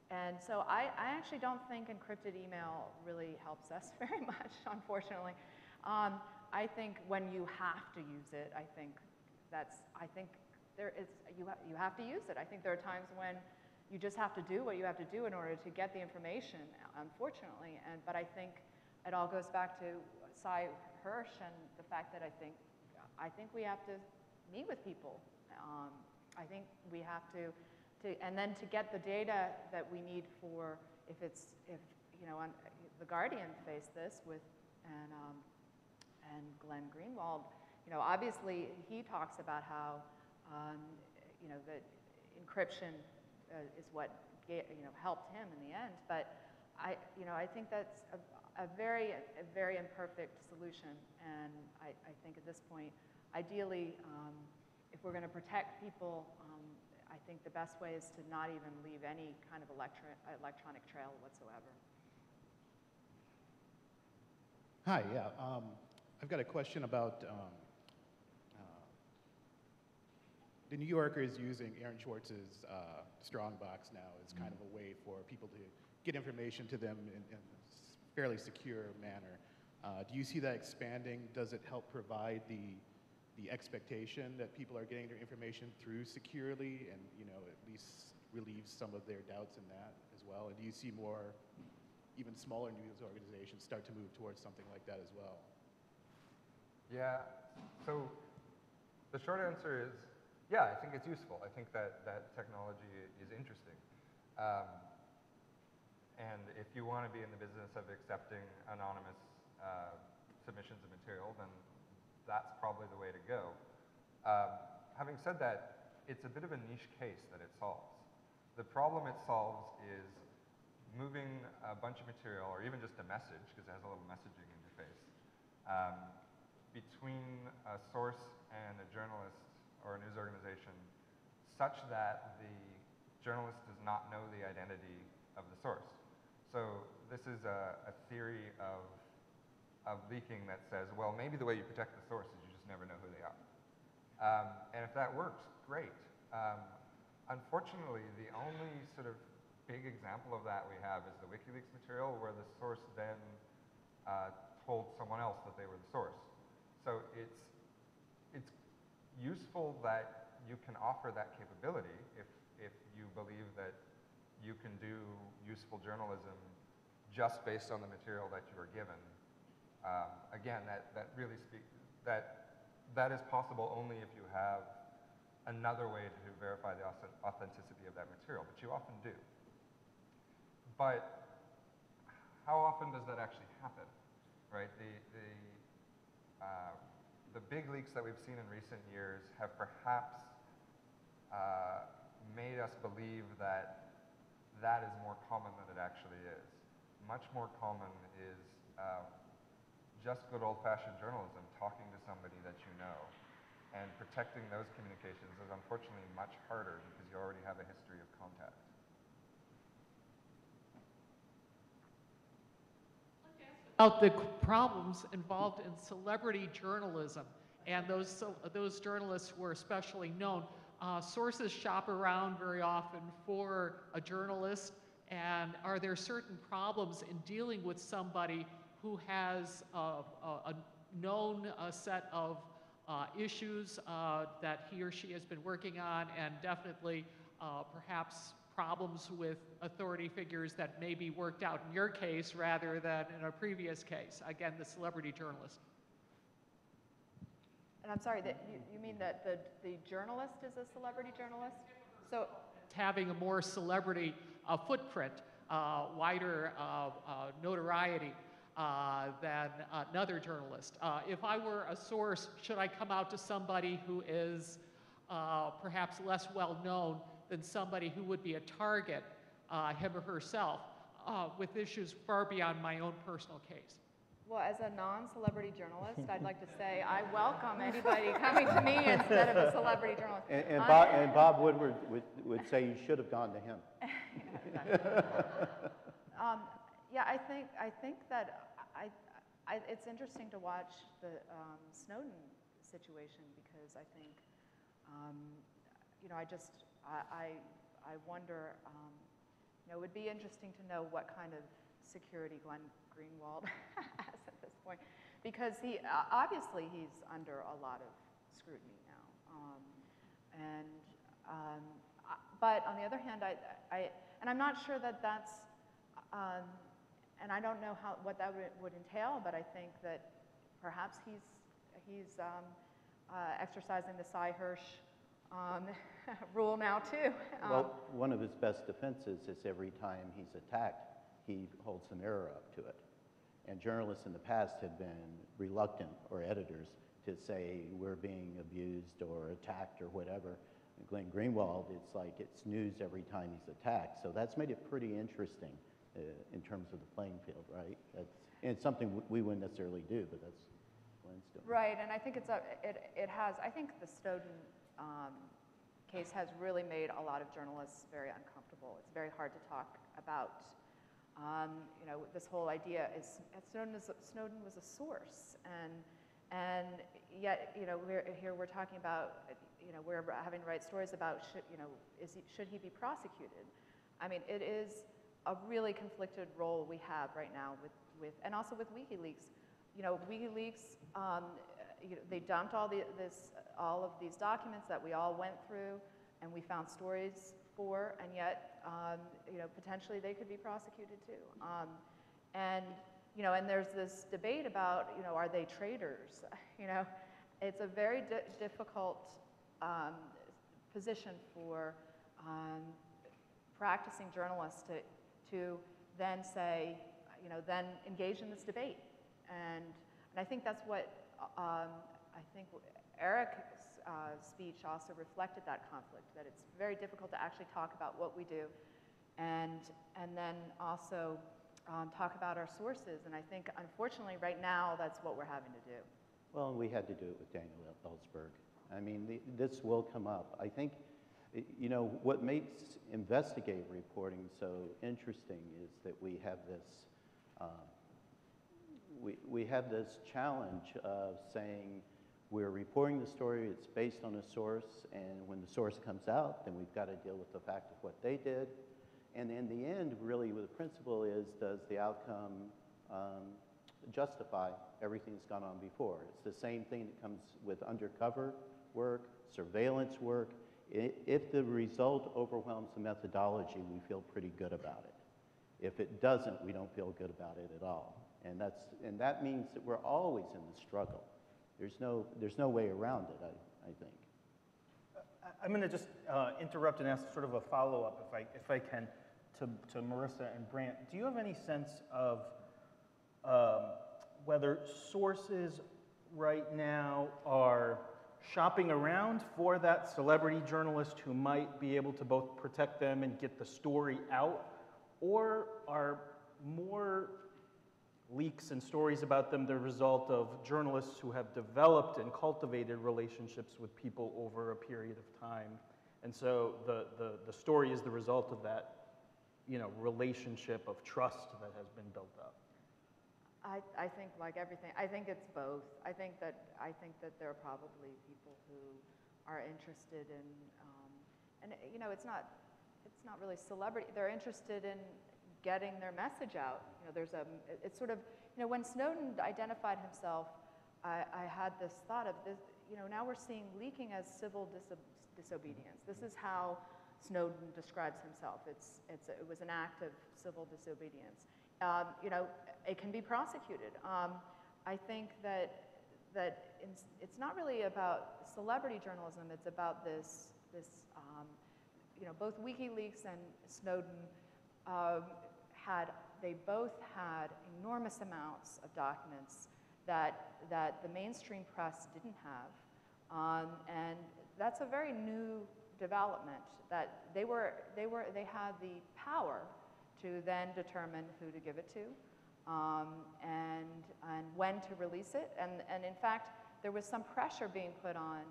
And so I actually don't think encrypted email really helps us very much, unfortunately. I think when you have to use it, you have to use it. I think there are times when you just have to do what you have to do in order to get the information, unfortunately. But I think it all goes back to Seymour Hersh and the fact that I think we have to meet with people. I think we have to, and then to get the data that we need for, if you know, The Guardian faced this with, and Glenn Greenwald, you know, obviously he talks about how, you know, that encryption is what helped him in the end. But I think that's a very imperfect solution, and I think at this point, ideally, if we're going to protect people, I think the best way is to not even leave any kind of electronic trail whatsoever. Hi, yeah, I've got a question about the New Yorker is using Aaron Swartz's Strongbox now as kind of a way for people to get information to them in fairly secure manner. Do you see that expanding? Does it help provide the expectation that people are getting their information through securely, and you know, at least relieves some of their doubts in that as well? And do you see more, even smaller news organizations start to move towards something like that as well? Yeah, so the short answer is, yeah, I think it's useful. I think that technology is interesting. And if you want to be in the business of accepting anonymous submissions of material, then that's probably the way to go. Having said that, it's a bit of a niche case that it solves. The problem it solves is moving a bunch of material, or even just a message, because it has a little messaging interface, between a source and a journalist or a news organization, such that the journalist does not know the identity of the source. So this is a theory of leaking that says, well, maybe the way you protect the source is you just never know who they are. And if that works, great. Unfortunately, the only sort of big example of that we have is the WikiLeaks material, where the source then told someone else that they were the source. So it's useful that you can offer that capability if you believe that you can do useful journalism just based on the material that you were given. Again, that is possible only if you have another way to verify the authenticity of that material, but you often do. But how often does that actually happen, right? The big leaks that we've seen in recent years have perhaps made us believe that that is more common than it actually is. Much more common is just good old-fashioned journalism, talking to somebody that you know, and protecting those communications is unfortunately much harder because you already have a history of contact. About the problems involved in celebrity journalism and those journalists who are especially known. Sources shop around very often for a journalist, and are there certain problems in dealing with somebody who has a known set of issues that he or she has been working on, and definitely perhaps problems with authority figures that may be worked out in your case rather than in a previous case? Again, the celebrity journalist. And I'm sorry, that you mean that the journalist is a celebrity journalist? So having a more celebrity footprint, wider notoriety than another journalist. If I were a source, should I come out to somebody who is perhaps less well known than somebody who would be a target, him or herself, with issues far beyond my own personal case? Well, as a non-celebrity journalist, I'd like to say I welcome anybody coming to me instead of a celebrity journalist. And Bob Woodward would say you should have gone to him. Yeah, yeah, I think that it's interesting to watch the Snowden situation, because I think, you know, I wonder, you know, it would be interesting to know what kind of security Glenn Greenwald has at this point, because he obviously he's under a lot of scrutiny now, but on the other hand, and I'm not sure that that's. And I don't know what that would entail, but I think that perhaps he's exercising the Cy Hirsch rule now too. Well, one of his best defenses is every time he's attacked, he holds the mirror up to it. And journalists in the past have been reluctant, or editors, to say we're being abused or attacked or whatever. And Glenn Greenwald, it's like it's news every time he's attacked. So that's made it pretty interesting. In terms of the playing field, right? And it's something we wouldn't necessarily do, but that's Glenn's doing. Right, and I think I think the Snowden case has really made a lot of journalists very uncomfortable. It's very hard to talk about. You know, this whole idea is Snowden was a source, and yet, you know, here we're talking about, you know, we're having to write stories about should he be prosecuted? I mean, it is a really conflicted role we have right now with and also with WikiLeaks. You know, WikiLeaks, you know, they dumped all of these documents that we all went through and we found stories for, and yet, you know, potentially they could be prosecuted too. And, you know, and there's this debate about, you know, are they traitors? You know, it's a very difficult position for practicing journalists to then say, you know, then engage in this debate. And I think that's what, I think Eric's speech also reflected that conflict, that it's very difficult to actually talk about what we do and then also talk about our sources. And I think, unfortunately, right now, that's what we're having to do. Well, we had to do it with Daniel Ellsberg. I mean, this will come up. I think you know, what makes investigative reporting so interesting is that we have this we have this challenge of saying we're reporting the story, it's based on a source, and when the source comes out, then we've got to deal with the fact of what they did. And in the end, really, the principle is, does the outcome justify everything that's gone on before? It's the same thing that comes with undercover work, surveillance work. If the result overwhelms the methodology, we feel pretty good about it. If it doesn't, we don't feel good about it at all. And that's, and that means that we're always in the struggle. There's no way around it, I think. I'm going to just interrupt and ask sort of a follow-up, if I can, to Marisa and Brant. Do you have any sense of whether sources right now are shopping around for that celebrity journalist who might be able to both protect them and get the story out, or are more leaks and stories about them the result of journalists who have developed and cultivated relationships with people over a period of time? And so the story is the result of that, you know, relationship of trust that has been built up. I think, like everything, I think it's both. I think that there are probably people who are interested in, and you know, it's not really celebrity. They're interested in getting their message out. You know, there's a, it's sort of, you know, when Snowden identified himself, I had this thought of this. You know, now we're seeing leaking as civil disobedience. This is how Snowden describes himself. It was an act of civil disobedience. You know, it can be prosecuted. I think that it's not really about celebrity journalism. It's about this you know, both WikiLeaks and Snowden both had enormous amounts of documents that the mainstream press didn't have, and that's a very new development. That they had the power to then determine who to give it to, and when to release it. And in fact, there was some pressure being put on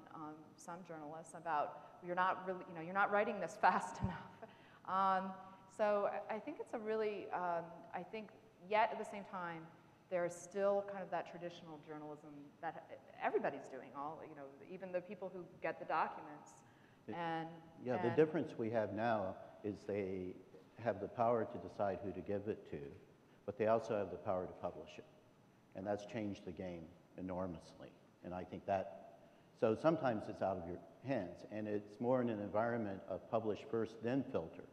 some journalists about, you're not writing this fast enough. So I think it's a really, I think yet at the same time, there's still kind of that traditional journalism that everybody's doing, all, you know, even the people who get the documents. The difference we have now is they have the power to decide who to give it to, but they also have the power to publish it. And that's changed the game enormously. And I think that, so sometimes it's out of your hands, and it's more in an environment of publish first, then filter,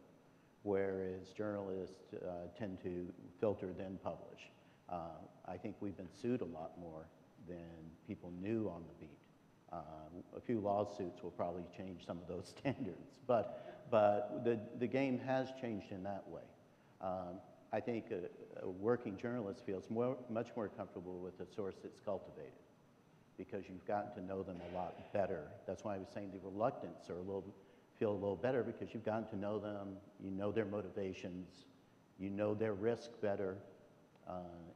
whereas journalists tend to filter, then publish. I think we've been sued a lot more than people knew on the beat. A few lawsuits will probably change some of those standards, but the game has changed in that way. I think a working journalist feels much more comfortable with a source that's cultivated, because you've gotten to know them a lot better. That's why I was saying the reluctants are feel a little better, because you've gotten to know them, you know their motivations, you know their risk better,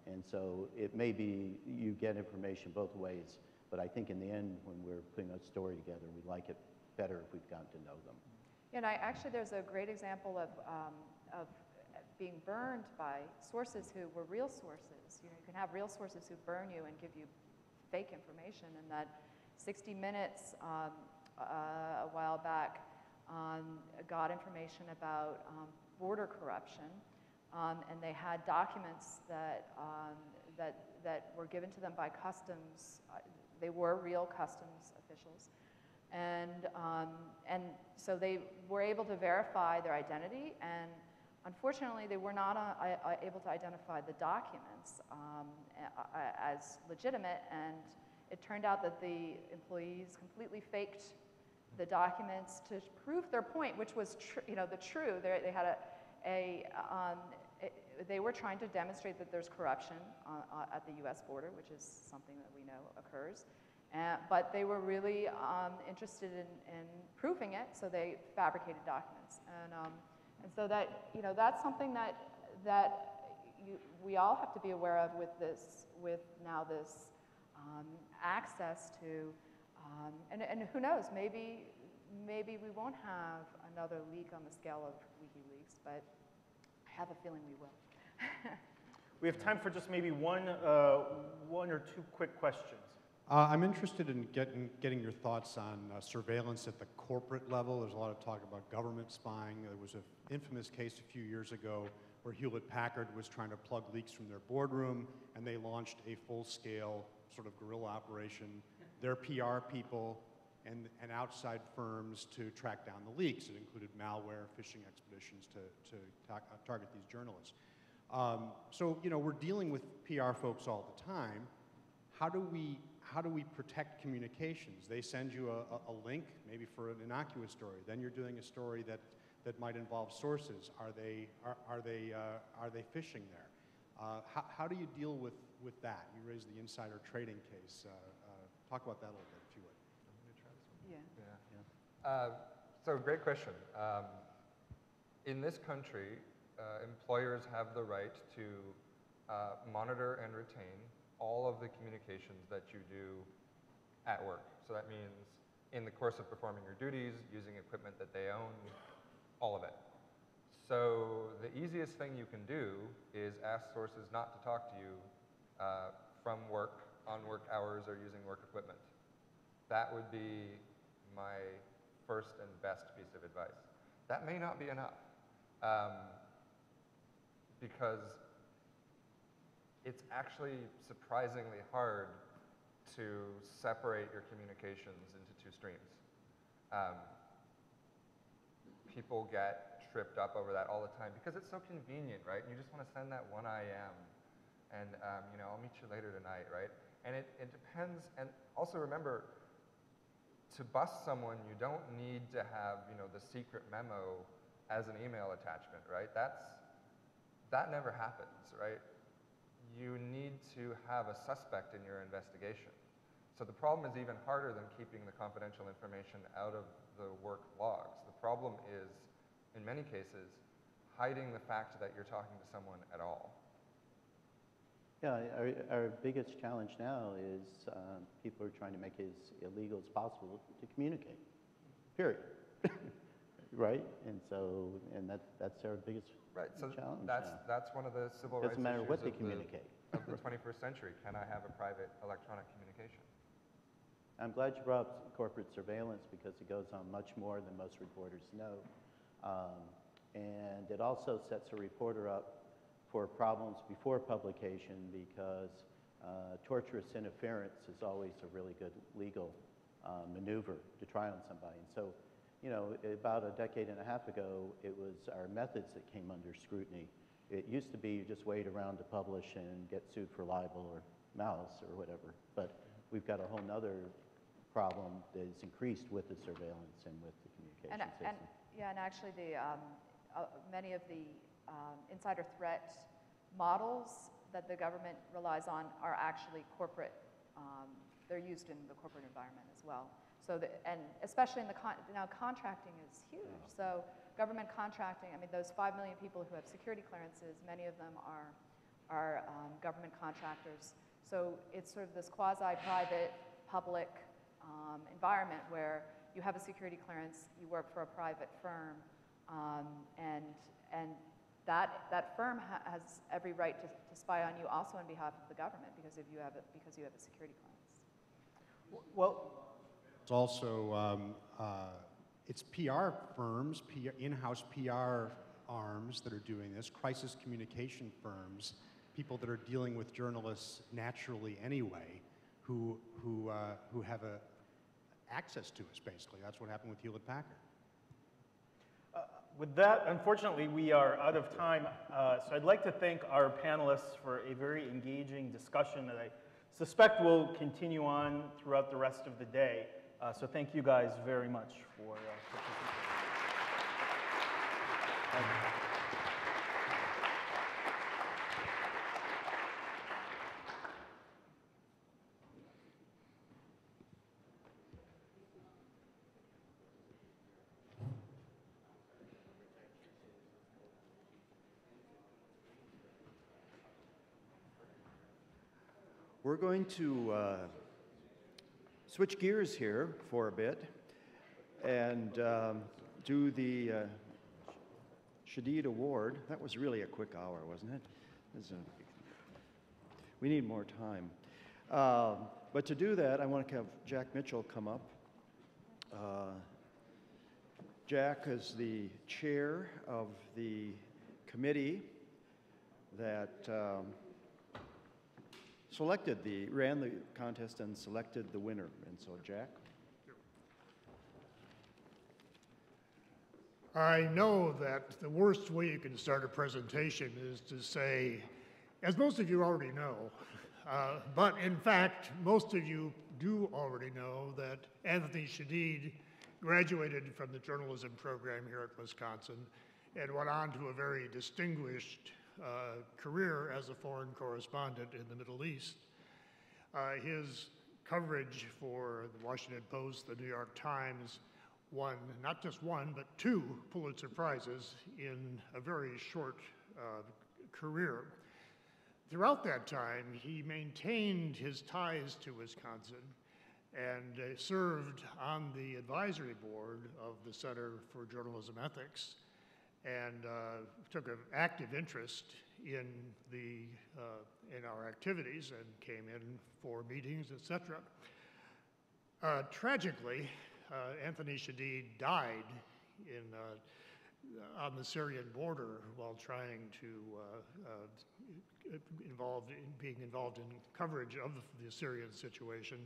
and so it may be you get information both ways, but I think in the end, when we're putting a story together, we like it better if we've gotten to know them. And actually, there's a great example of being burned by sources who were real sources. You know, you can have real sources who burn you and give you fake information, and that 60 Minutes a while back got information about border corruption, and they had documents that were given to them by customs. They were real customs officials, and so they were able to verify their identity. And unfortunately, they were not able to identify the documents as legitimate. And it turned out that the employees completely faked the documents to prove their point, which was true. They had they were trying to demonstrate that there's corruption at the U.S. border, which is something that we know occurs. But they were really interested in proving it, so they fabricated documents. And so that, you know, that's something that we all have to be aware of with now this access to. And who knows? Maybe maybe we won't have another leak on the scale of WikiLeaks, but I have a feeling we will. We have time for just maybe one or two quick questions. I'm interested in getting your thoughts on surveillance at the corporate level. There's a lot of talk about government spying. There was an infamous case a few years ago where Hewlett-Packard was trying to plug leaks from their boardroom, and they launched a full-scale sort of guerrilla operation. Their PR people and outside firms to track down the leaks. It included malware, phishing expeditions to target these journalists. So you know, we're dealing with PR folks all the time. How do we protect communications? They send you a link, maybe for an innocuous story. Then you're doing a story that might involve sources. Are they phishing there? How do you deal with that? You raised the insider trading case. Talk about that a little bit, if you would. I'm going to try this one. Yeah. So great question. In this country, employers have the right to monitor and retain all of the communications that you do at work. So that means in the course of performing your duties, using equipment that they own, all of it. So the easiest thing you can do is ask sources not to talk to you from work, on work hours, or using work equipment. That would be my first and best piece of advice. That may not be enough, because it's actually surprisingly hard to separate your communications into two streams. People get tripped up over that all the time because it's so convenient, right? And you just want to send that one IM and, you know, I'll meet you later tonight, right? And it depends, and also remember, to bust someone, you don't need to have, you know, the secret memo as an email attachment, right? That never happens, right? You need to have a suspect in your investigation. So the problem is even harder than keeping the confidential information out of the work logs. The problem is, in many cases, hiding the fact that you're talking to someone at all. Yeah, our biggest challenge now is people are trying to make it as illegal as possible to communicate, period. Right? And so, and that's our biggest challenge. That's one of the civil rights issues. Doesn't matter what they communicate. Of the 21st century, can I have a private electronic communication? I'm glad you brought up corporate surveillance because it goes on much more than most reporters know. And it also sets a reporter up for problems before publication because torturous interference is always a really good legal maneuver to try on somebody. And so, you know, about a decade and a half ago, it was our methods that came under scrutiny. It used to be you just wait around to publish and get sued for libel or malice or whatever. But we've got a whole nother problem that is increased with the surveillance and with the communication system. And actually the, many of the insider threat models that the government relies on are actually corporate. They're used in the corporate environment as well. So and especially in the, now contracting is huge. So government contracting, I mean, those 5 million people who have security clearances, many of them are government contractors. So it's sort of this quasi-private, public environment where you have a security clearance, you work for a private firm, and that firm has every right to spy on you also on behalf of the government because you have a security clearance. Well. It's also, it's PR firms, in-house PR arms that are doing this, crisis communication firms, people that are dealing with journalists naturally anyway, who have access to us, basically. That's what happened with Hewlett-Packard. With that, unfortunately, we are out of time. So I'd like to thank our panelists for a very engaging discussion that I suspect will continue on throughout the rest of the day. So thank you guys very much for participating. We're going to switch gears here for a bit and do the Shadid Award. That was really a quick hour, wasn't it? We need more time. But to do that, I want to have Jack Mitchell come up. Jack is the chair of the committee that ran the contest and selected the winner. And so, Jack. I know that the worst way you can start a presentation is to say, as most of you already know, but in fact, most of you do already know that Anthony Shadid graduated from the journalism program here at Wisconsin and went on to a very distinguished career as a foreign correspondent in the Middle East. His coverage for the Washington Post, the New York Times, won not just one, but two Pulitzer Prizes in a very short career. Throughout that time, he maintained his ties to Wisconsin and served on the advisory board of the Center for Journalism Ethics and took an active interest in our activities and came in for meetings, etc. Tragically, Anthony Shadid died in, on the Syrian border while trying to being involved in coverage of the Syrian situation.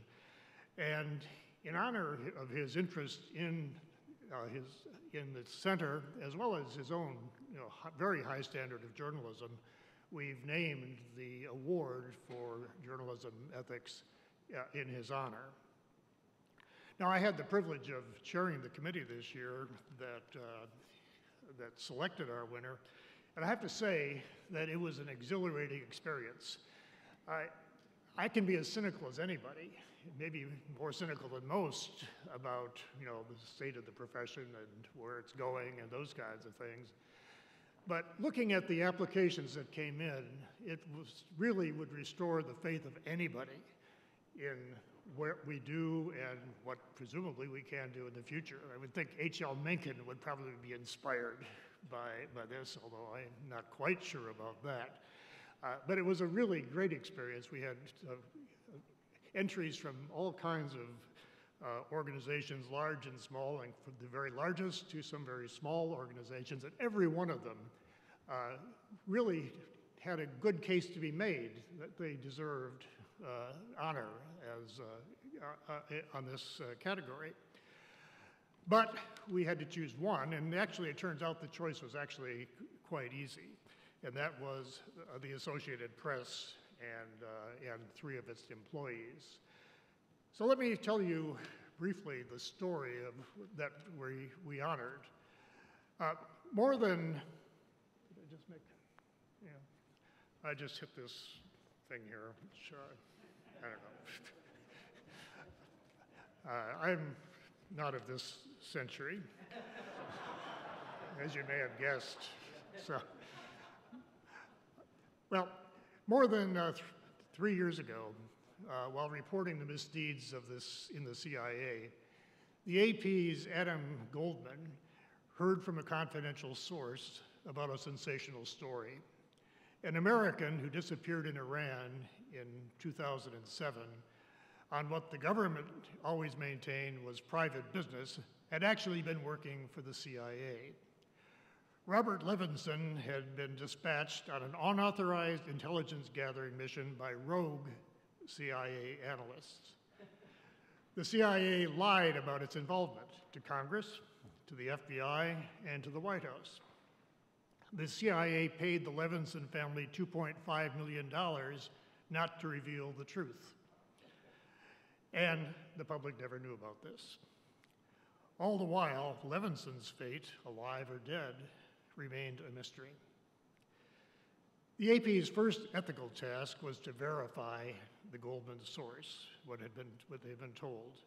And in honor of his interest in the center, as well as his own very high standard of journalism, we've named the award for journalism ethics in his honor. Now, I had the privilege of chairing the committee this year that, that selected our winner, and I have to say that it was an exhilarating experience. I can be as cynical as anybody, maybe more cynical than most, about the state of the profession and where it's going and those kinds of things. But looking at the applications that came in, it was, really would restore the faith of anybody in what we do and what presumably we can do in the future. I would think H.L. Mencken would probably be inspired by this, although I'm not quite sure about that. But it was a really great experience. We had entries from all kinds of organizations, large and small, and from the very largest to some very small organizations, and every one of them really had a good case to be made that they deserved honor as, on this category. But we had to choose one, and actually it turns out the choice was actually quite easy, and that was the Associated Press and three of its employees. So let me tell you briefly the story of, that we honored. More than, did I just make, yeah, I just hit this thing here, sure. I don't know. I'm not of this century, as you may have guessed. So, well, more than 3 years ago, while reporting the misdeeds of this in the CIA, the AP's Adam Goldman heard from a confidential source about a sensational story. An American who disappeared in Iran in 2007 on what the government always maintained was private business had actually been working for the CIA. Robert Levinson had been dispatched on an unauthorized intelligence gathering mission by rogue CIA analysts. The CIA lied about its involvement to Congress, to the FBI, and to the White House. The CIA paid the Levinson family $2.5 million not to reveal the truth. And the public never knew about this. All the while, Levinson's fate, alive or dead, remained a mystery. The AP's first ethical task was to verify the Goldman source, what they'd been told.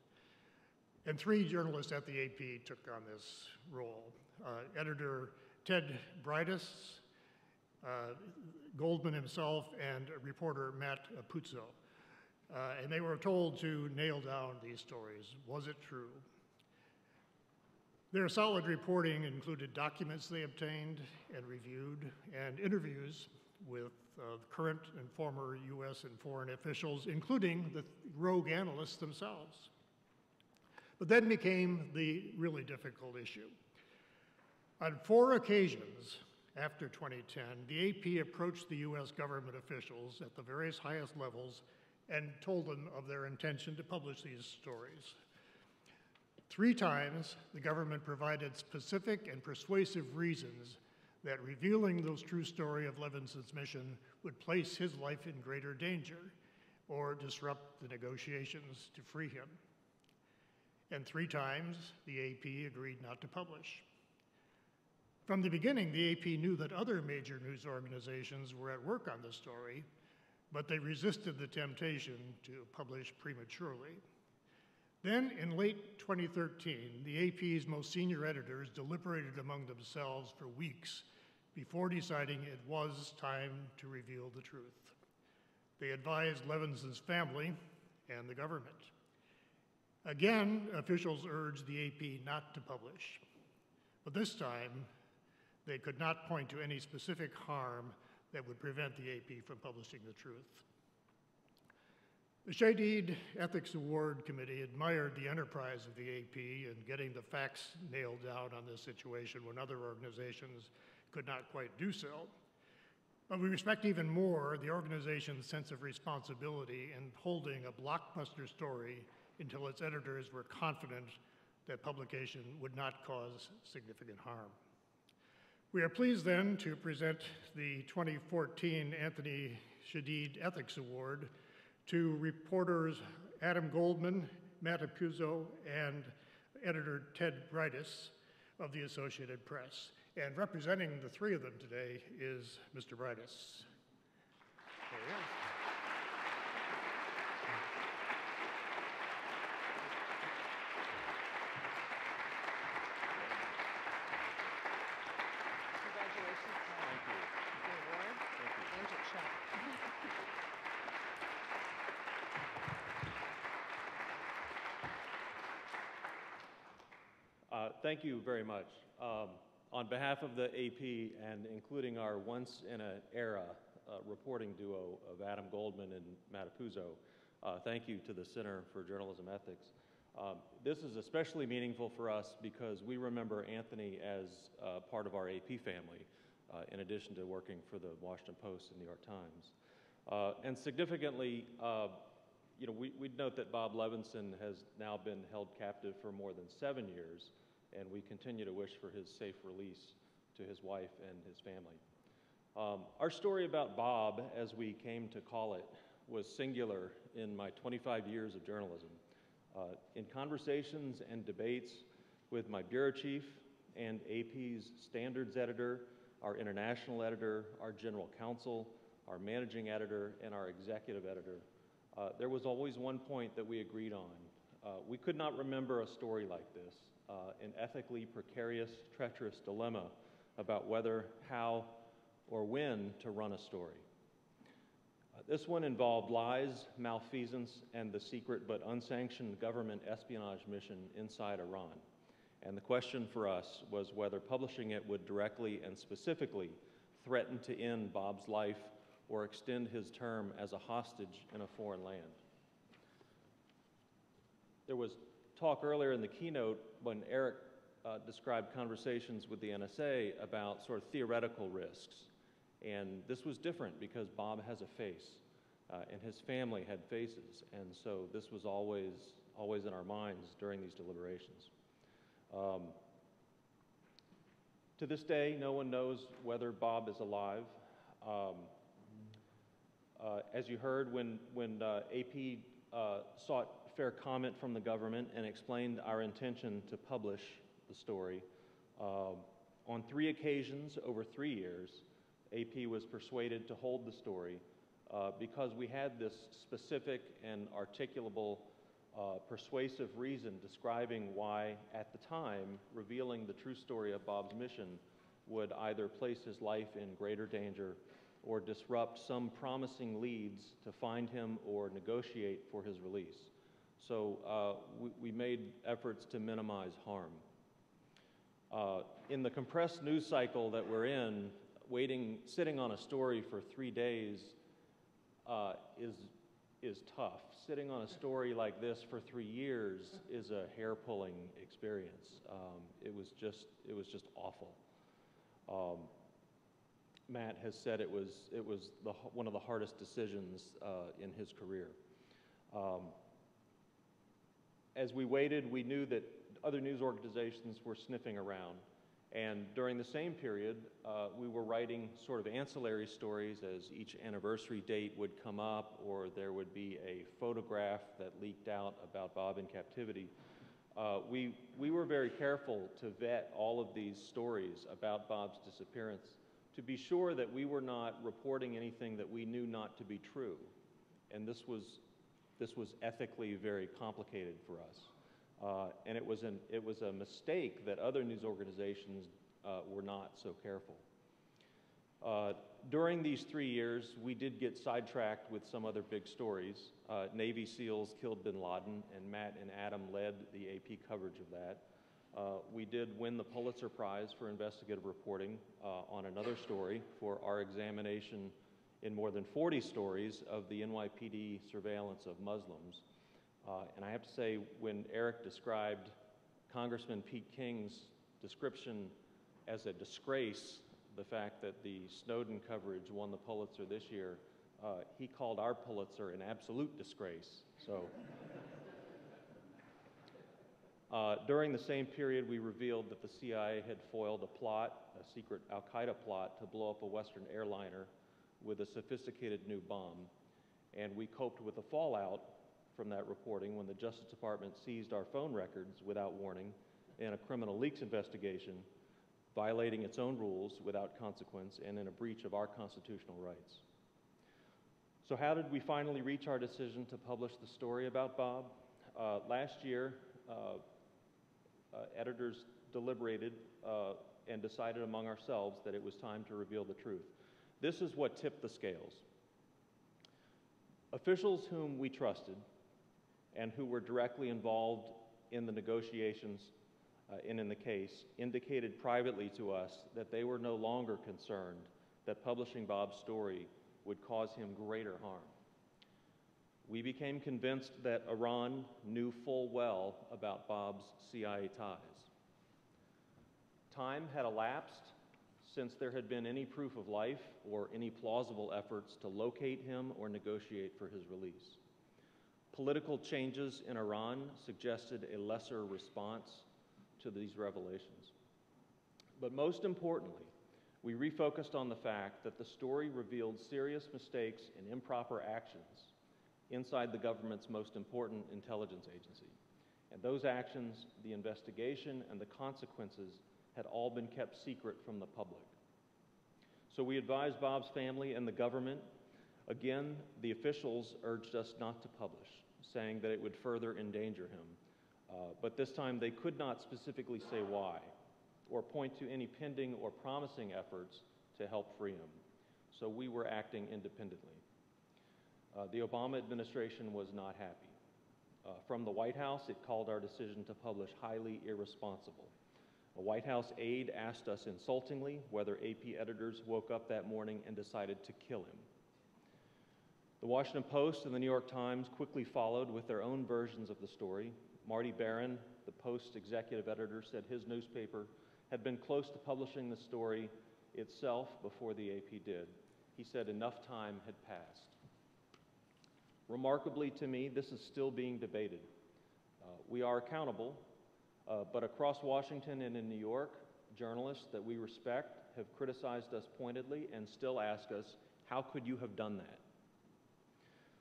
And three journalists at the AP took on this role. Editor Ted Bridis, Goldman himself, and reporter Matt Apuzzo. And they were told to nail down these stories. Was it true? Their solid reporting included documents they obtained and reviewed and interviews with current and former U.S. and foreign officials, including the rogue analysts themselves. But then became the really difficult issue. On four occasions after 2010, the AP approached the U.S. government officials at the various highest levels and told them of their intention to publish these stories. Three times, the government provided specific and persuasive reasons that revealing the true story of Levinson's mission would place his life in greater danger or disrupt the negotiations to free him. And three times, the AP agreed not to publish. From the beginning, the AP knew that other major news organizations were at work on the story, but they resisted the temptation to publish prematurely. Then, in late 2013, the AP's most senior editors deliberated among themselves for weeks before deciding it was time to reveal the truth. They advised Levinson's family and the government. Again, officials urged the AP not to publish, but this time they could not point to any specific harm that would prevent the AP from publishing the truth. The Shadid Ethics Award Committee admired the enterprise of the AP in getting the facts nailed down on this situation when other organizations could not quite do so. But we respect even more the organization's sense of responsibility in holding a blockbuster story until its editors were confident that publication would not cause significant harm. We are pleased then to present the 2014 Anthony Shadid Ethics Award to reporters Adam Goldman, Matt Apuzzo, and editor Ted Bridis of the Associated Press. And representing the three of them today is Mr. Bridis. There he is. Thank you very much. On behalf of the AP and including our once-in-an-era reporting duo of Adam Goldman and Matt Apuzzo, thank you to the Center for Journalism Ethics. This is especially meaningful for us because we remember Anthony as part of our AP family, in addition to working for the Washington Post and New York Times. And significantly, you know, we'd note that Bob Levinson has now been held captive for more than 7 years, and we continue to wish for his safe release to his wife and his family. Our story about Bob, as we came to call it, was singular in my 25 years of journalism. In conversations and debates with my bureau chief and AP's standards editor, our international editor, our general counsel, our managing editor, and our executive editor, there was always one point that we agreed on. We could not remember a story like this, an ethically precarious, treacherous dilemma about whether, how, or when to run a story. This one involved lies, malfeasance, and the secret but unsanctioned government espionage mission inside Iran. And the question for us was whether publishing it would directly and specifically threaten to end Bob's life or extend his term as a hostage in a foreign land. There was talk earlier in the keynote when Eric described conversations with the NSA about sort of theoretical risks. And this was different because Bob has a face, and his family had faces. And so this was always in our minds during these deliberations. To this day, no one knows whether Bob is alive. As you heard, when AP sought fair comment from the government and explained our intention to publish the story, on three occasions over 3 years, AP was persuaded to hold the story because we had this specific and articulable, persuasive reason describing why, at the time, revealing the true story of Bob's mission would either place his life in greater danger or disrupt some promising leads to find him or negotiate for his release. So we made efforts to minimize harm. In the compressed news cycle that we're in, sitting on a story for 3 days is tough. Sitting on a story like this for 3 years is a hair-pulling experience. It was just awful. Matt has said it was one of the hardest decisions in his career. As we waited, we knew that other news organizations were sniffing around. And during the same period, we were writing sort of ancillary stories as each anniversary date would come up, or there would be a photograph that leaked out about Bob in captivity. We were very careful to vet all of these stories about Bob's disappearance to be sure that we were not reporting anything that we knew not to be true. And this was ethically very complicated for us. And it was a mistake that other news organizations were not so careful. During these 3 years, we did get sidetracked with some other big stories. Navy SEALs killed bin Laden, and Matt and Adam led the AP coverage of that. We did win the Pulitzer Prize for investigative reporting on another story for our examination in more than 40 stories of the NYPD surveillance of Muslims. And I have to say, when Eric described Congressman Pete King's description as a disgrace, the fact that the Snowden coverage won the Pulitzer this year, he called our Pulitzer an absolute disgrace. So, during the same period, we revealed that the CIA had foiled a plot, a secret al-Qaeda plot, to blow up a Western airliner with a sophisticated new bomb. And we coped with the fallout from that reporting when the Justice Department seized our phone records without warning in a criminal leaks investigation, violating its own rules without consequence and in a breach of our constitutional rights. So how did we finally reach our decision to publish the story about Bob? Last year, editors deliberated and decided among ourselves that it was time to reveal the truth. This is what tipped the scales. Officials whom we trusted and who were directly involved in the negotiations and in the case, indicated privately to us that they were no longer concerned that publishing Bob's story would cause him greater harm. We became convinced that Iran knew full well about Bob's CIA ties. Time had elapsed since there had been any proof of life or any plausible efforts to locate him or negotiate for his release. Political changes in Iran suggested a lesser response to these revelations. But most importantly, we refocused on the fact that the story revealed serious mistakes and improper actions inside the government's most important intelligence agency. And those actions, the investigation, and the consequences had all been kept secret from the public. So we advised Bob's family and the government. Again, the officials urged us not to publish, saying that it would further endanger him. But this time they could not specifically say why or point to any pending or promising efforts to help free him. So we were acting independently. The Obama administration was not happy. From the White House, it called our decision to publish highly irresponsible. A White House aide asked us insultingly whether AP editors woke up that morning and decided to kill him. The Washington Post and the New York Times quickly followed with their own versions of the story. Marty Baron, the Post's executive editor, said his newspaper had been close to publishing the story itself before the AP did. He said enough time had passed. Remarkably to me, this is still being debated. We are accountable, but across Washington and in New York, journalists that we respect have criticized us pointedly and still ask us, how could you have done that?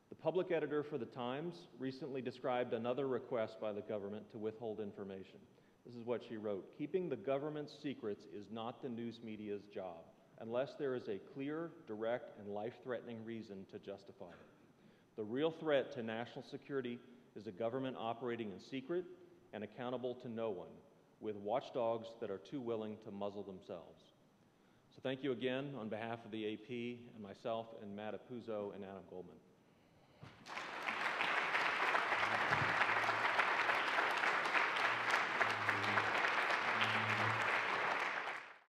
The public editor for the Times recently described another request by the government to withhold information. This is what she wrote: keeping the government's secrets is not the news media's job, unless there is a clear, direct, and life-threatening reason to justify it. The real threat to national security is a government operating in secret and accountable to no one, with watchdogs that are too willing to muzzle themselves. So thank you again on behalf of the AP and myself and Matt Apuzzo and Adam Goldman.